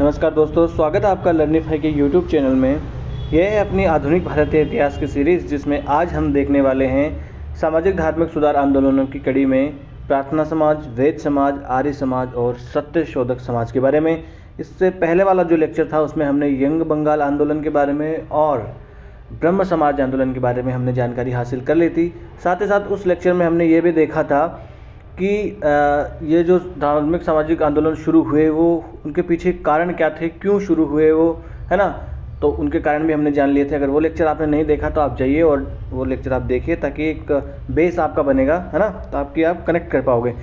नमस्कार दोस्तों, स्वागत है आपका लर्निफाई के YouTube चैनल में। यह है अपनी आधुनिक भारतीय इतिहास की सीरीज़, जिसमें आज हम देखने वाले हैं सामाजिक धार्मिक सुधार आंदोलनों की कड़ी में प्रार्थना समाज, वेद समाज, आर्य समाज और सत्यशोधक समाज के बारे में। इससे पहले वाला जो लेक्चर था उसमें हमने यंग बंगाल आंदोलन के बारे में और ब्रह्म समाज आंदोलन के बारे में हमने जानकारी हासिल कर ली थी। साथ ही साथ उस लेक्चर में हमने ये भी देखा था कि ये जो धार्मिक सामाजिक आंदोलन शुरू हुए वो उनके पीछे कारण क्या थे, क्यों शुरू हुए वो, है ना, तो उनके कारण भी हमने जान लिए थे। अगर वो लेक्चर आपने नहीं देखा तो आप जाइए और वो लेक्चर आप देखिए, ताकि एक बेस आपका बनेगा, है ना, तो आपकी आप कनेक्ट कर पाओगे।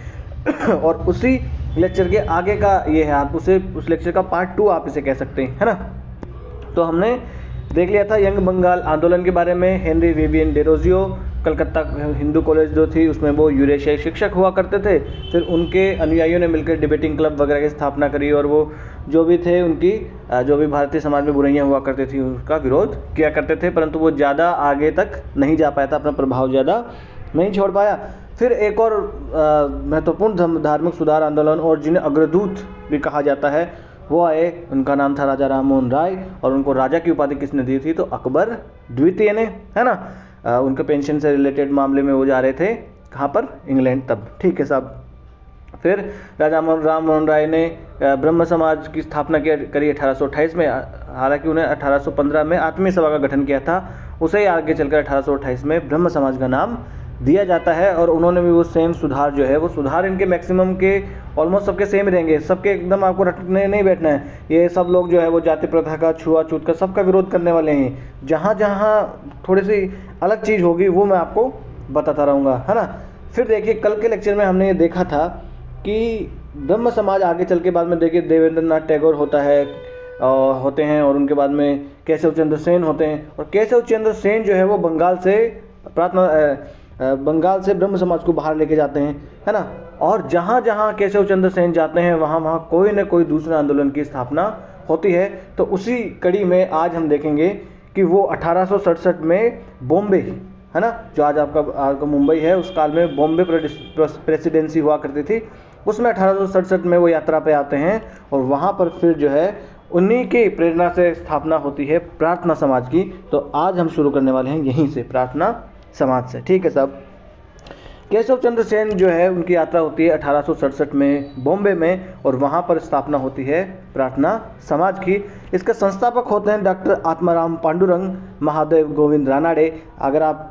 और उसी लेक्चर के आगे का ये है, आप उसे उस लेक्चर का पार्ट 2 आप इसे कह सकते हैं, है ना। तो हमने देख लिया था यंग बंगाल आंदोलन के बारे में। Henry Vivian Derozio, Calcutta Hindu college जो थी उसमें वो यूरेशियाई शिक्षक हुआ करते थे। फिर उनके अनुयायियों ने मिलकर डिबेटिंग क्लब वगैरह की स्थापना करी और वो जो भी थे उनकी जो भी भारतीय समाज में बुराइयां हुआ करती थी उसका विरोध किया करते थे, परंतु वो ज़्यादा आगे तक नहीं जा पाया था, अपना प्रभाव ज़्यादा नहीं छोड़ पाया। फिर एक और महत्वपूर्ण धार्मिक सुधार आंदोलन और जिन्हें अग्रदूत भी कहा जाता है वो आए। उनका नाम था राजा राम राय और उनको राजा की उपाधि किसने दी थी, तो अकबर द्वितीय ने, है ना। उनके पेंशन से रिलेटेड मामले में वो जा रहे थे कहाँ पर, इंग्लैंड, तब, ठीक है साहब। फिर राजा राम मोहन राय ने ब्रह्म समाज की स्थापना करी 1828 में। हालांकि उन्हें 1815 में आत्मीय सभा का गठन किया था, उसे ही आगे चलकर 1828 में ब्रह्म समाज का नाम दिया जाता है। और उन्होंने भी वो सेम सुधार जो है, वो सुधार इनके मैक्सिमम के ऑलमोस्ट सबके सेम रहेंगे, सबके एकदम आपको रटने नहीं बैठना है। ये सब लोग जो है वो जाति प्रथा का, छुआछूत का, सबका विरोध करने वाले हैं। जहाँ जहाँ थोड़ी सी अलग चीज़ होगी वो मैं आपको बताता रहूँगा, है ना। फिर देखिए, कल के लेक्चर में हमने ये देखा था कि ब्रह्म समाज आगे चल के बाद में देखिए देवेंद्र टैगोर होता है होते हैं और उनके बाद में केशव चंद्र सेन होते हैं। और केशव चंद्र सेन जो है वो बंगाल से ब्रह्म समाज को बाहर लेके जाते हैं, है ना। और जहाँ जहाँ केशव चंद्र सेन जाते हैं वहाँ वहाँ कोई ना कोई दूसरा आंदोलन की स्थापना होती है। तो उसी कड़ी में आज हम देखेंगे कि वो 1867 में बॉम्बे, है ना, जो आज आपका मुंबई है, उस काल में बॉम्बे प्रेसिडेंसी हुआ करती थी, उसमें 1867 में वो यात्रा पे आते हैं। और वहाँ पर फिर जो है उन्हीं की प्रेरणा से स्थापना होती है प्रार्थना समाज की। तो आज हम शुरू करने वाले हैं यहीं से, प्रार्थना समाज से, ठीक है साहब। केशव चंद्र सेन जो है उनकी यात्रा होती है 1867 में बॉम्बे में और वहाँ पर स्थापना होती है प्रार्थना समाज की। इसके संस्थापक होते हैं डॉक्टर आत्मा राम पांडुरंग, महादेव गोविंद रानाडे। अगर आप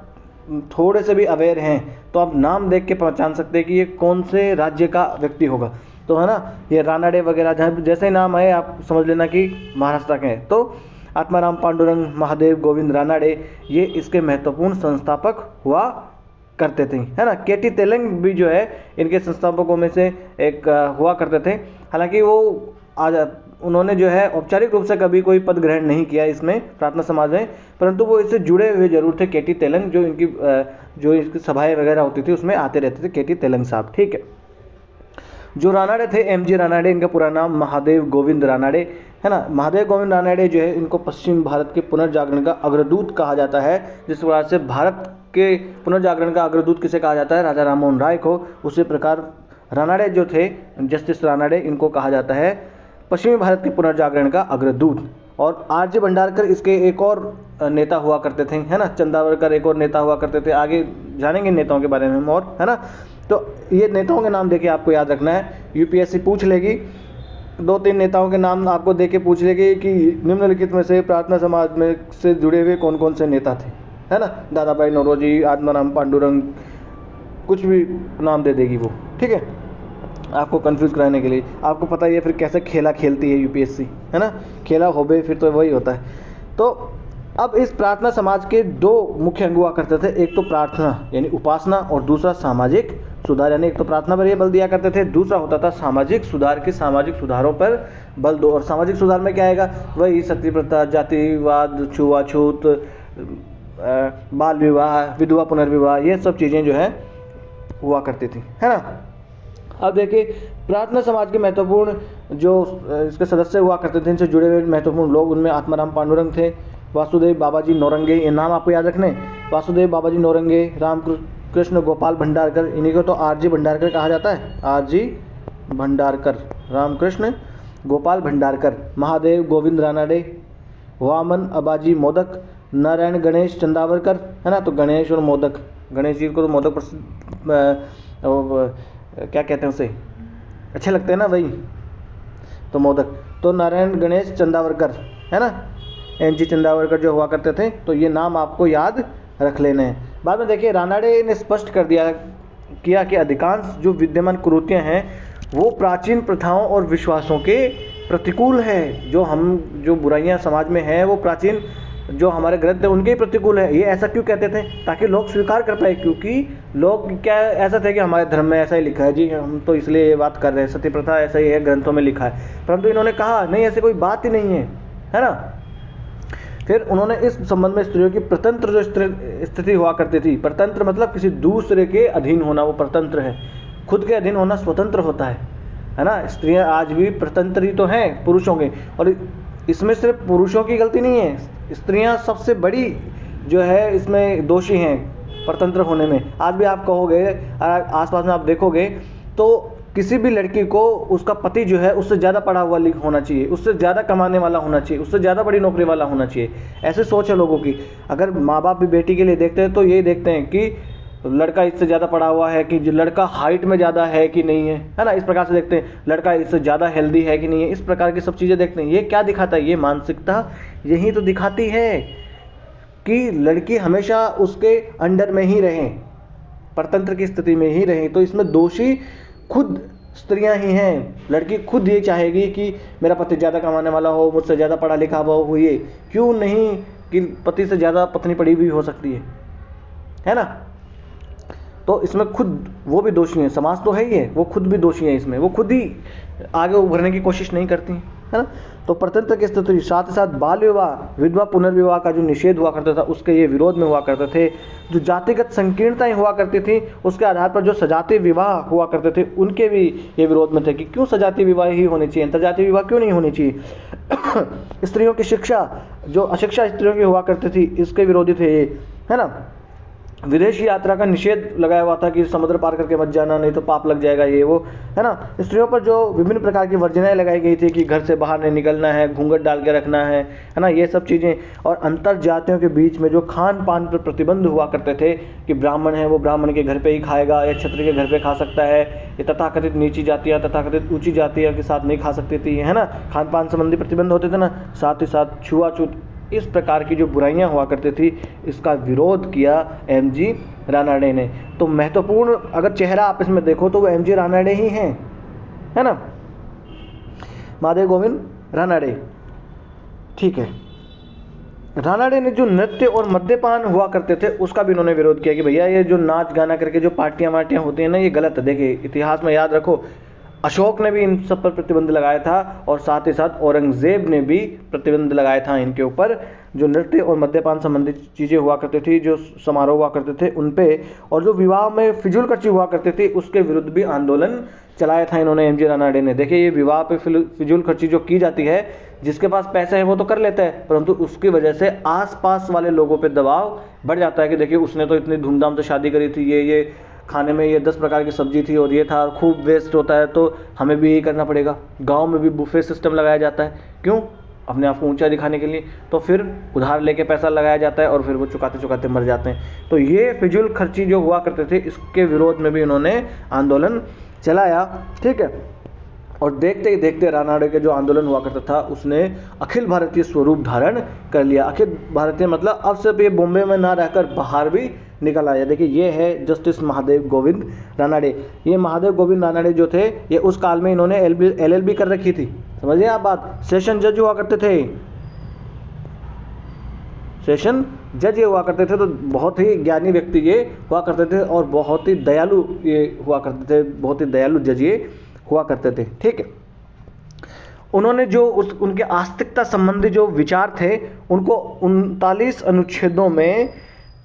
थोड़े से भी अवेयर हैं तो आप नाम देख के पहचान सकते हैं कि ये कौन से राज्य का व्यक्ति होगा, तो है ना। ये रानाडे वगैरह जैसे नाम आए आप समझ लेना कि महाराष्ट्र के हैं। तो आत्माराम पांडुरंग, महादेव गोविंद रानाडे, ये इसके महत्वपूर्ण संस्थापक हुआ करते थे, है ना। के टी तेलंग भी जो है इनके संस्थापकों में से एक हुआ करते थे। हालांकि वो उन्होंने जो है औपचारिक रूप से कभी कोई पद ग्रहण नहीं किया इसमें प्रार्थना समाज में, परंतु वो इससे जुड़े हुए जरूर थे। के टी तेलंग जो इनकी सभाएँ वगैरह होती थी उसमें आते रहते थे के टी तेलंग साहब, ठीक है। जो रानाडे थे, एमजी रानाडे, इनका पूरा नाम महादेव गोविंद रानाडे, है ना। महादेव गोविंद रानाडे जो है इनको पश्चिम भारत के पुनर्जागरण का अग्रदूत कहा जाता है। जिस प्रकार से भारत के पुनर्जागरण का अग्रदूत किसे कहा जाता है, राजा राम मोहन राय को, उसी प्रकार रानाडे जो थे, जस्टिस रानाडे, इनको कहा जाता है पश्चिमी भारत के पुनर्जागरण का अग्रदूत। और आर जे भंडारकर इसके एक और नेता हुआ करते थे, है ना। चंदावरकर एक और नेता हुआ करते थे, आगे जानेंगे नेताओं के बारे में हम और, है ना। तो ये नेताओं के नाम देखिए आपको याद रखना है, यूपीएससी पूछ लेगी, 2-3 नेताओं के नाम आपको देके पूछ लेगी कि निम्नलिखित में से प्रार्थना समाज में से जुड़े हुए कौन कौन से नेता थे, है ना। दादा भाई नौरोजी, आत्माराम पांडुरंग, कुछ भी नाम दे देगी वो, ठीक है, आपको कंफ्यूज कराने के लिए। आपको पता ही है फिर कैसे खेला खेलती है यूपीएससी, है ना, खेला होबे फिर तो वही होता है। तो अब इस प्रार्थना समाज के 2 मुख्य अंग हुआ करते थे, एक तो प्रार्थना यानी उपासना और दूसरा सामाजिक सुधार, यानी एक तो प्रार्थना पर ये बल दिया करते थे, दूसरा होता था सामाजिक सुधार, के सामाजिक सुधारों पर बल दो। और सामाजिक सुधार में क्या आएगा, वही सती प्रथा, जातिवाद, छुआछूत, बाल विवाह, विधवा पुनर्विवाह, ये सब चीज़ें जो है हुआ करती थी, है ना। अब देखिए प्रार्थना समाज के महत्वपूर्ण जो इसके सदस्य हुआ करते थे, इनसे जुड़े हुए महत्वपूर्ण लोग, उनमें आत्माराम पांडुरंग थे, वासुदेव बाबा जी नौरंगे, ये नाम आपको याद रखने, वासुदेव बाबा जी नौरंगे, रामकृष्ण गोपाल भंडारकर, इन्हीं को तो आर जे भंडारकर कहा जाता है, आर जे भंडारकर, रामकृष्ण गोपाल भंडारकर, महादेव गोविंद रानाडे, वामन अबाजी मोदक, नारायण गणेश चंदावरकर, है ना। तो गणेश और मोदक, गणेश जी को तो मोदक क्या कहते हैं उसे, अच्छे लगते हैं ना, वही तो मोदक। तो नारायण गणेश चंदावरकर, है ना, एनजी चंदावरकर जो हुआ करते थे। तो ये नाम आपको याद रख लेने हैं। बाद में देखिए रानाडे ने स्पष्ट कर दिया किया कि अधिकांश जो विद्यमान कुरीतियाँ हैं वो प्राचीन प्रथाओं और विश्वासों के प्रतिकूल है। जो बुराइयाँ समाज में हैं वो प्राचीन जो हमारे ग्रंथ हैं उनके ही प्रतिकूल है। ये ऐसा क्यों कहते थे? ताकि लोग स्वीकार कर पाए, क्योंकि लोग क्या ऐसा थे कि हमारे धर्म में ऐसा ही लिखा है जी, हम तो इसलिए ये बात कर रहे हैं, सती प्रथा ऐसा ही है, ग्रंथों में लिखा है। परंतु इन्होंने कहा नहीं, ऐसी कोई बात ही नहीं है, है ना। फिर उन्होंने इस संबंध में स्त्रियों की परतंत्र जो स्थिति हुआ करती थी, परतंत्र मतलब किसी दूसरे के अधीन होना, वो परतंत्र है। खुद के अधीन होना स्वतंत्र होता है ना। स्त्रियां आज भी परतंत्र ही तो हैं पुरुषों के, और इसमें सिर्फ पुरुषों की गलती नहीं है, स्त्रियां सबसे बड़ी जो है इसमें दोषी हैं परतंत्र होने में। आज भी आप कहोगे, आसपास में आप देखोगे तो किसी भी लड़की को उसका पति जो है उससे ज़्यादा पढ़ा हुआ होना चाहिए, उससे ज़्यादा कमाने वाला होना चाहिए, उससे ज़्यादा बड़ी नौकरी वाला होना चाहिए, ऐसे सोच है लोगों की। अगर माँ बाप भी बेटी के लिए देखते हैं तो यही देखते हैं कि लड़का इससे ज़्यादा पढ़ा हुआ है, कि लड़का हाइट में ज़्यादा है कि नहीं है, है ना, इस प्रकार से देखते हैं, लड़का इससे ज़्यादा हेल्दी है कि नहीं है, इस प्रकार की सब चीज़ें देखते हैं। ये क्या दिखाता है? ये मानसिकता यही तो दिखाती है कि लड़की हमेशा उसके अंडर में ही रहें, परतंत्र की स्थिति में ही रहें। तो इसमें दोषी खुद स्त्रियां ही हैं। लड़की खुद ये चाहेगी कि मेरा पति ज़्यादा कमाने वाला हो, मुझसे ज़्यादा पढ़ा लिखा हुआ हो, ये क्यों नहीं कि पति से ज़्यादा पत्नी पड़ी हुई हो सकती है ना। तो इसमें खुद वो भी दोषी हैं, समाज तो है ही है, वो खुद भी दोषी हैं इसमें, वो खुद ही आगे उभरने की कोशिश नहीं करती है ना। तो परतंत्र की स्थिति, साथ ही साथ बाल विवाह, विधवा पुनर्विवाह का जो निषेध हुआ करता था उसके ये विरोध में हुआ करते थे। जो जातिगत संकीर्णताएं हुआ करती थी उसके आधार पर जो सजातीय विवाह हुआ करते थे उनके भी ये विरोध में थे कि क्यों सजातीय विवाह ही होने चाहिए, अंतरजातीय विवाह क्यों नहीं होने चाहिए। स्त्रियों की शिक्षा, जो अशिक्षा स्त्रियों की हुआ करती थी, इसके विरोधी थे ये, है ना। विदेशी यात्रा का निषेध लगाया हुआ था कि समुद्र पार करके मत जाना, नहीं तो पाप लग जाएगा, ये वो, है ना। स्त्रियों पर जो विभिन्न प्रकार की वर्जनाएं लगाई गई थी कि घर से बाहर नहीं निकलना है, घूंघट डाल के रखना है ना, ये सब चीज़ें। और अंतर जातियों के बीच में जो खान पान पर प्रतिबंध हुआ करते थे कि ब्राह्मण है वो ब्राह्मण के घर पर ही खाएगा या क्षत्रिय के घर पर खा सकता है, ये तथाकथित नीची जातियाँ तथाकथित ऊँची जातियों के साथ नहीं खा सकती थी, है ना। खान पान संबंधी प्रतिबंध होते थे ना। साथ ही साथ छुआछूत, इस प्रकार की जो बुराइयां हुआ करती थी इसका विरोध किया एमजी रानाडे ने। तो महत्वपूर्ण अगर चेहरा आप इसमें देखो तो वो एमजी रानाडे ही हैं, है ना, महादेव गोविंद रानाडे। ठीक है, रानाडे ने जो नृत्य और मद्यपान हुआ करते थे उसका भी इन्होंने विरोध किया कि भैया ये जो नाच गाना करके जो पार्टियां वार्टियाँ होती हैं ना, ये गलत है। देखिए इतिहास में याद रखो, अशोक ने भी इन सब पर प्रतिबंध लगाया था, और साथ ही साथ औरंगजेब ने भी प्रतिबंध लगाया था इनके ऊपर। जो नृत्य और मद्यपान संबंधित चीज़ें हुआ करती थी, जो समारोह हुआ करते थे उन पे, और जो विवाह में फिजूल खर्ची हुआ करती थी उसके विरुद्ध भी आंदोलन चलाया था इन्होंने, एमजी रानाडे ने। देखिए ये विवाह पे फिजूल खर्ची जो की जाती है, जिसके पास पैसे है वो तो कर लेता है, परंतु उसकी वजह से आसपास वाले लोगों पर दबाव बढ़ जाता है कि देखिए उसने तो इतनी धूमधाम से शादी करी थी, ये खाने में ये 10 प्रकार की सब्जी थी और ये था, और खूब वेस्ट होता है, तो हमें भी यही करना पड़ेगा। गांव में भी बुफे सिस्टम लगाया जाता है, क्यों? अपने आप को ऊंचा दिखाने के लिए। तो फिर उधार लेके पैसा लगाया जाता है और फिर वो चुकाते चुकाते मर जाते हैं। तो ये फिजूल खर्ची जो हुआ करते थे इसके विरोध में भी इन्होंने आंदोलन चलाया, ठीक है। और देखते ही देखते रानाडे के जो आंदोलन हुआ करता था उसने अखिल भारतीय स्वरूप धारण कर लिया। अखिल भारतीय मतलब अब सिर्फ ये बॉम्बे में ना रहकर बाहर भी निकल आया। देखिए ये है जस्टिस महादेव गोविंद रानाडे। ये महादेव गोविंद रानाडे जो थे, ये उस काल में इन्होंने एलएलबी कर रखी थी, समझिए आप बात। सेशन जज हुआ करते थे, सेशन जज ये हुआ करते थे। तो बहुत ही ज्ञानी व्यक्ति ये हुआ करते थे और बहुत ही दयालु ये हुआ करते थे, बहुत ही दयालु जज ये हुआ करते थे, ठीक है। उन्होंने जो उनके आस्तिकता संबंधी जो विचार थे उनको 39 अनुच्छेदों में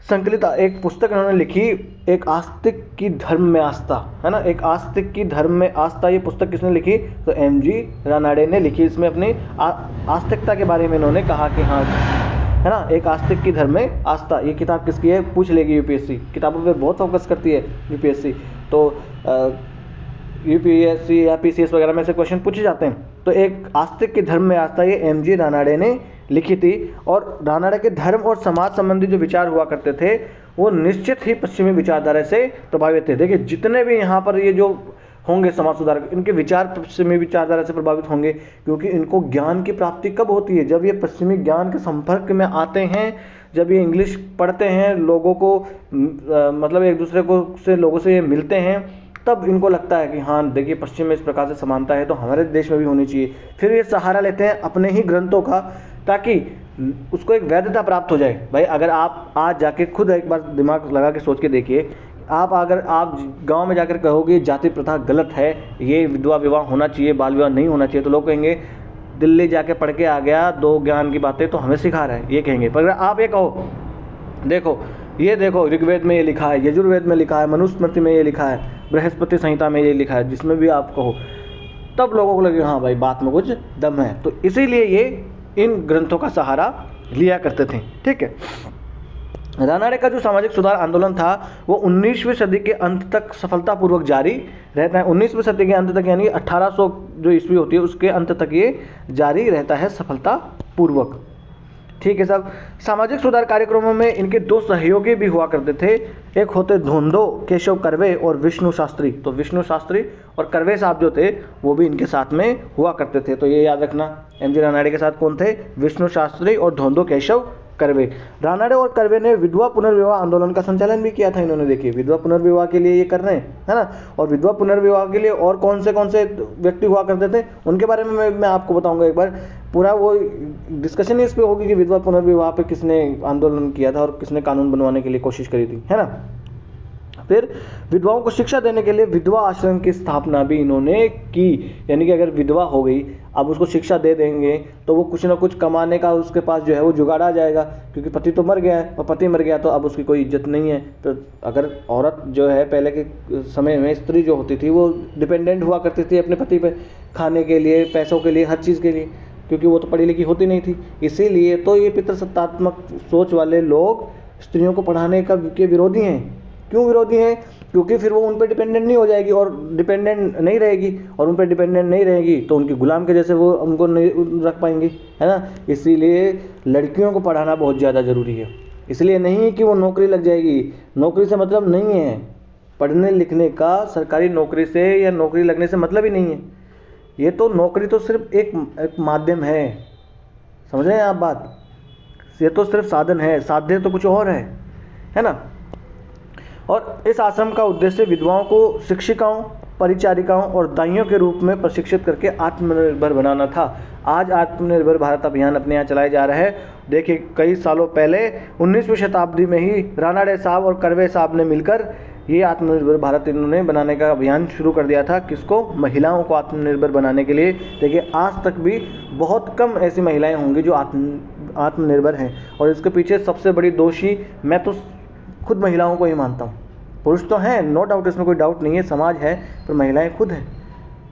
संकलित एक पुस्तक उन्होंने लिखी, एक आस्तिक की धर्म में आस्था, है ना, एक आस्तिक की धर्म में आस्था। ये पुस्तक किसने लिखी? तो एमजी रानाडे ने लिखी। इसमें अपनी आस्तिकता के बारे में इन्होंने कहा कि हाँ, है ना, एक आस्तिक की धर्म में आस्था। ये किताब किसकी है, पूछ लेगी यूपीएससी, किताबों पर बहुत फोकस करती है यूपीएससी। तो यूपीएससी या पीसीएस वगैरह में से क्वेश्चन पूछे जाते हैं। तो एक आस्तिक के धर्म में आस्था, ये एमजी रानाडे ने लिखी थी। और रानाडे के धर्म और समाज संबंधी जो विचार हुआ करते थे वो निश्चित ही पश्चिमी विचारधारा से प्रभावित थे। देखिए जितने भी यहाँ पर ये जो होंगे समाज सुधारक, इनके विचार पश्चिमी विचारधारा से प्रभावित होंगे, क्योंकि इनको ज्ञान की प्राप्ति कब होती है? जब ये पश्चिमी ज्ञान के संपर्क में आते हैं, जब ये इंग्लिश पढ़ते हैं, लोगों को मतलब एक दूसरे को से लोगों से ये मिलते हैं, तब इनको लगता है कि हाँ देखिए पश्चिम में इस प्रकार से समानता है तो हमारे देश में भी होनी चाहिए। फिर ये सहारा लेते हैं अपने ही ग्रंथों का ताकि उसको एक वैधता प्राप्त हो जाए। भाई अगर आप आज जाके खुद एक बार दिमाग लगा के सोच के देखिए, आप अगर आप गांव में जाकर कहोगे जाति प्रथा गलत है, ये विधवा विवाह होना चाहिए, बाल विवाह नहीं होना चाहिए, तो लोग कहेंगे दिल्ली जाके पढ़ के आ गया, दो ज्ञान की बातें तो हमें सिखा रहा है, ये कहेंगे। पर अगर आप ये कहो देखो ये देखो ऋग्वेद में ये लिखा है, यजुर्वेद में लिखा है, मनुस्मृति में ये लिखा है, बृहस्पति संहिता में ये लिखा है, जिसमें भी आप कहो, तब लोगों को लगे हाँ भाई बात में कुछ दम है। तो इसीलिए ये इन ग्रंथों का सहारा लिया करते थे। ठीक है, रानाडे का जो सामाजिक सुधार आंदोलन था वो 19वीं सदी के अंत तक सफलतापूर्वक जारी रहता है। 19वीं सदी के अंत तक यानी 1800 जो ईस्वी होती है उसके अंत तक ये जारी रहता है सफलतापूर्वक। ठीक है साहब, सामाजिक सुधार कार्यक्रमों में इनके दो सहयोगी भी हुआ करते थे। एक होते धोंदो केशव कर्वे और विष्णु शास्त्री। तो विष्णु शास्त्री और कर्वे साहब जो थे वो भी इनके साथ में हुआ करते थे। तो ये याद रखना, एमजी रानाडे के साथ कौन थे? विष्णु शास्त्री और धोंदो केशव कर्वे। रानाडे और कर्वे ने विधवा पुनर्विवाह आंदोलन का संचालन भी किया था। इन्होंने देखिए विधवा पुनर्विवाह के लिए ये कर रहे हैं, है ना। और विधवा पुनर्विवाह के लिए और कौन से व्यक्ति हुआ करते थे उनके बारे में मैं आपको बताऊंगा। एक बार पूरा वो डिस्कशन इस पे होगी कि विधवा पुनर्विवाह पे किसने आंदोलन किया था और किसने कानून बनवाने के लिए कोशिश करी थी, है ना। फिर विधवाओं को शिक्षा देने के लिए विधवा आश्रम की स्थापना भी इन्होंने की। यानी कि अगर विधवा हो गई, अब उसको शिक्षा दे देंगे तो वो कुछ ना कुछ कमाने का उसके पास जो है वो जुगाड़ आ जाएगा, क्योंकि पति तो मर गया है और पति मर गया तो अब उसकी कोई इज्जत नहीं है। तो अगर औरत जो है पहले के समय में स्त्री जो होती थी वो डिपेंडेंट हुआ करती थी अपने पति पर, खाने के लिए, पैसों के लिए, हर चीज़ के लिए, क्योंकि वो तो पढ़ी लिखी होती नहीं थी। इसीलिए तो ये पितृसत्तात्मक सोच वाले लोग स्त्रियों को पढ़ाने के विरोधी हैं। क्यों विरोधी हैं? क्योंकि फिर वो उन पर डिपेंडेंट नहीं हो जाएगी और डिपेंडेंट नहीं रहेगी, और उन पर डिपेंडेंट नहीं रहेगी तो उनके गुलाम के जैसे वो उनको नहीं रख पाएंगी, है ना। इसीलिए लड़कियों को पढ़ाना बहुत ज़्यादा ज़रूरी है। इसलिए नहीं कि वो नौकरी लग जाएगी, नौकरी से मतलब नहीं है, पढ़ने लिखने का सरकारी नौकरी से या नौकरी लगने से मतलब ही नहीं है। ये तो नौकरी तो सिर्फ एक माध्यम है, समझ रहे हैं आप बात। ये तो सिर्फ साधन है, साध्य तो कुछ और है ना। और इस आश्रम का उद्देश्य विधवाओं को शिक्षिकाओं, परिचारिकाओं और दाइयों के रूप में प्रशिक्षित करके आत्मनिर्भर बनाना था। आज आत्मनिर्भर भारत अभियान अपने यहाँ चलाया जा रहा है। देखिए कई सालों पहले 19वीं शताब्दी में ही रानाडे साहब और कर्वे साहब ने मिलकर ये आत्मनिर्भर भारत इन्होंने बनाने का अभियान शुरू कर दिया था। किसको? महिलाओं को आत्मनिर्भर बनाने के लिए। देखिए आज तक भी बहुत कम ऐसी महिलाएं होंगी जो आत्मनिर्भर हैं, और इसके पीछे सबसे बड़ी दोषी मैं तो खुद महिलाओं को ही मानता हूँ। पुरुष तो हैं, नो डाउट, इसमें कोई डाउट नहीं है, समाज है, पर महिलाएं खुद हैं।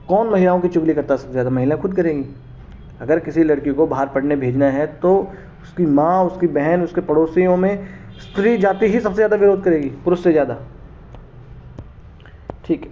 कौन महिलाओं की चुगली करता? सबसे ज़्यादा महिलाएं खुद करेंगी। अगर किसी लड़की को बाहर पढ़ने भेजना है तो उसकी माँ, उसकी बहन, उसके पड़ोसियों में स्त्री जाति ही सबसे ज़्यादा विरोध करेगी, पुरुष से ज़्यादा। ठीक है,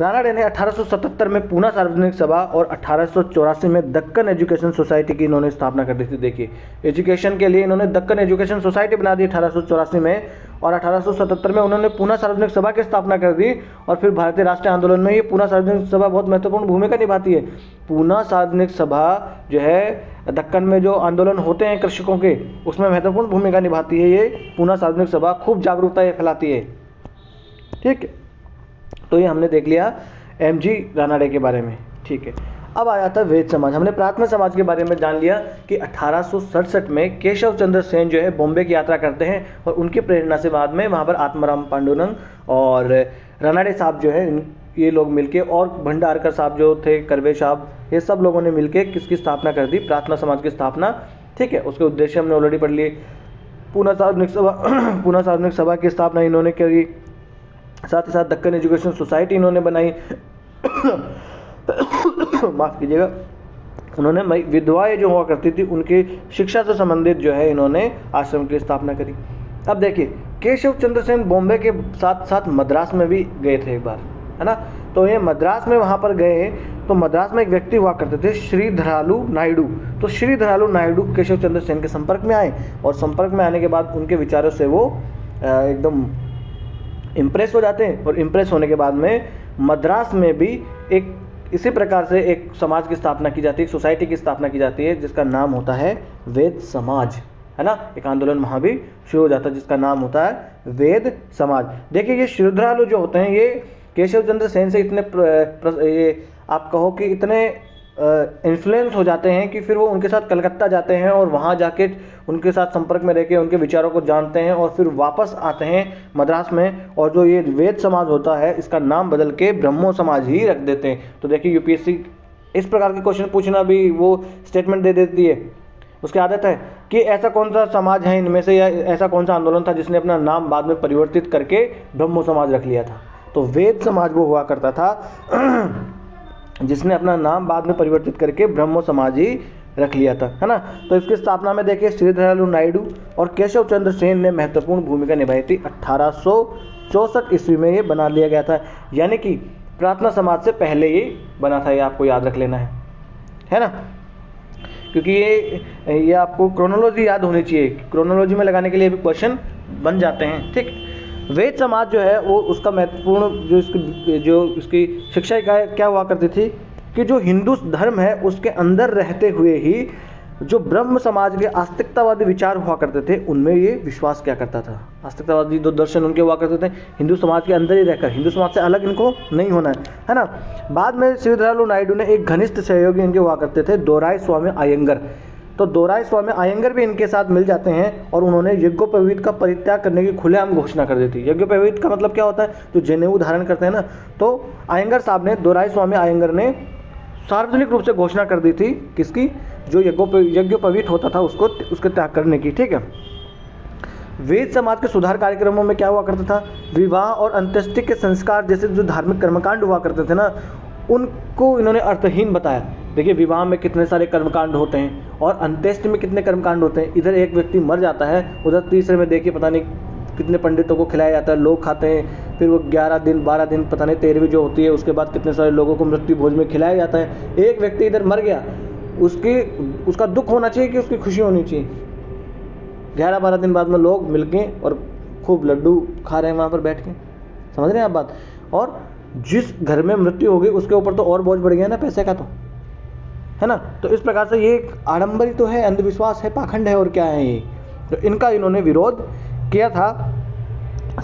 रानाडे ने 1877 में पुना सार्वजनिक सभा और 1884 में दक्कन एजुकेशन सोसाइटी की इन्होंने स्थापना कर दी थी। देखिए एजुकेशन के लिए इन्होंने दक्कन एजुकेशन सोसाइटी बना दी 1884 में, और 1877 में उन्होंने पुना सार्वजनिक सभा की स्थापना कर दी। और फिर भारतीय राष्ट्रीय आंदोलन में ये पुना सार्वजनिक सभा बहुत महत्वपूर्ण भूमिका निभाती है। पुना सार्वजनिक सभा जो है दक्कन में जो आंदोलन होते हैं कृषकों के, उसमें महत्वपूर्ण भूमिका निभाती है ये पुना सार्वजनिक सभा। खूब जागरूकता ये फैलाती है। ठीक है, तो ये हमने देख लिया एमजी रानाडे के बारे में। ठीक है, अब आ जाता है वेद समाज। हमने प्रार्थना समाज के बारे में जान लिया कि 1867 में केशव चंद्र सेन जो है बॉम्बे की यात्रा करते हैं, और उनकी प्रेरणा से बाद में वहाँ पर आत्मा राम पांडुरंग और रानाडे साहब जो है ये लोग मिलके, और भंडारकर साहब जो थे, कर्वे साहब, ये सब लोगों ने मिलके किसकी स्थापना कर दी? प्रार्थना समाज की स्थापना। ठीक है, उसके उद्देश्य हमने ऑलरेडी पढ़ लिए। पुना सार्वजनिक सभा की स्थापना इन्होंने करी, साथ ही साथ दक्कन एजुकेशन सोसाइटी इन्होंने बनाई। माफ़ कीजिएगा, उन्होंने विधवाएं जो हुआ करती थी उनकी शिक्षा से संबंधित जो है इन्होंने आश्रम की स्थापना करी। अब देखिए केशव चंद्र सेन बॉम्बे के साथ साथ मद्रास में भी गए थे एक बार, है ना। तो ये मद्रास में वहाँ पर गए। तो मद्रास में एक व्यक्ति हुआ करते थे श्रीधरालु नायडू। तो श्रीधरालु नायडू केशव चंद्र सेन के संपर्क में आए और संपर्क में आने के बाद उनके विचारों से वो एकदम इम्प्रेस हो जाते हैं और इम्प्रेस होने के बाद में मद्रास में भी एक इसी प्रकार से एक समाज की स्थापना की जाती है, एक सोसाइटी की स्थापना की जाती है जिसका नाम होता है वेद समाज, है ना। एक आंदोलन वहाँ भी शुरू हो जाता है जिसका नाम होता है वेद समाज। देखिए ये श्रीधरालु जो होते हैं ये केशव चंद्र सेन से इतने ये आप कहो कि इतने इन्फ्लुएंस हो जाते हैं कि फिर वो उनके साथ कलकत्ता जाते हैं और वहाँ जाके उनके साथ संपर्क में रह के उनके विचारों को जानते हैं और फिर वापस आते हैं मद्रास में और जो ये वेद समाज होता है इसका नाम बदल के ब्रह्म समाज ही रख देते हैं। तो देखिए यूपीएससी इस प्रकार के क्वेश्चन पूछना भी वो स्टेटमेंट दे देती है, उसकी आदत है कि ऐसा कौन सा समाज है इनमें से या ऐसा कौन सा आंदोलन था जिसने अपना नाम बाद में परिवर्तित करके ब्रह्म समाज रख लिया था। तो वेद समाज वो हुआ करता था जिसने अपना नाम बाद में परिवर्तित करके ब्रह्म समाज ही रख लिया था, है ना। तो इसकी स्थापना में देखिए श्रीधरालु नायडू और केशव चंद्र सेन ने महत्वपूर्ण भूमिका निभाई थी। 1864 ईस्वी में ये बना लिया गया था, यानी कि प्रार्थना समाज से पहले ये बना था, ये आपको याद रख लेना है ना, क्योंकि ये आपको क्रोनोलॉजी याद होनी चाहिए, क्रोनोलॉजी में लगाने के लिए भी क्वेश्चन बन जाते हैं, ठीक। वेद समाज जो है वो उसका महत्वपूर्ण जो इसकी शिक्षा इकाई क्या हुआ करती थी कि जो हिंदू धर्म है उसके अंदर रहते हुए ही जो ब्रह्म समाज के आस्तिकतावादी विचार हुआ करते थे उनमें ये विश्वास क्या करता था। आस्तिकतावादी जो दर्शन उनके हुआ करते थे हिंदू समाज के अंदर ही रहकर, हिंदू समाज से अलग इनको नहीं होना है ना। बाद में श्रीधरालु नायडू ने एक घनिष्ठ सहयोगी इनके हुआ करते थे दोराईस्वामी अयंगर। तो दोराईस्वामी अयंगर भी इनके साथ मिल जाते हैं और उन्होंने यज्ञोपवीत का परित्याग करने की खुलेआम घोषणा कर दी थी। यज्ञोपवीत का मतलब क्या होता है, जो जनेऊ धारण करते हैं ना। तो अयंगर साहब ने, दोराईस्वामी अयंगर ने सार्वजनिक रूप से घोषणा कर दी थी किसकी, जो यज्ञोपवीत होता था उसको, उसके त्याग करने की, ठीक है। वेद समाज के सुधार कार्यक्रमों में क्या हुआ करता था, विवाह और अंत्येष्टि के संस्कार जैसे जो धार्मिक कर्मकांड हुआ करते थे ना उनको इन्होंने अर्थहीन बताया। देखिए विवाह में कितने सारे कर्मकांड होते हैं और अंत्येष्टि में कितने कर्मकांड होते हैं। इधर एक व्यक्ति मर जाता है, उधर तीसरे में देखिए पता नहीं कितने पंडितों को खिलाया जाता है, लोग खाते हैं, फिर वो 11 दिन 12 दिन पता नहीं 13वीं जो होती है उसके बाद कितने सारे लोगों को मृत्यु भोज में खिलाया जाता है। एक व्यक्ति इधर मर गया, उसका दुख होना चाहिए कि उसकी खुशी होनी चाहिए। 11-12 दिन बाद में लोग मिल के और खूब लड्डू खा रहे हैं वहाँ पर बैठ के, समझ रहे हैं आप बात। और जिस घर में मृत्यु होगी उसके ऊपर तो और बोझ बढ़ गया ना पैसे का, तो है ना। तो इस प्रकार से ये एक आडंबरी तो है, अंधविश्वास है, पाखंड है और क्या है ये। तो इनका इन्होंने विरोध किया था।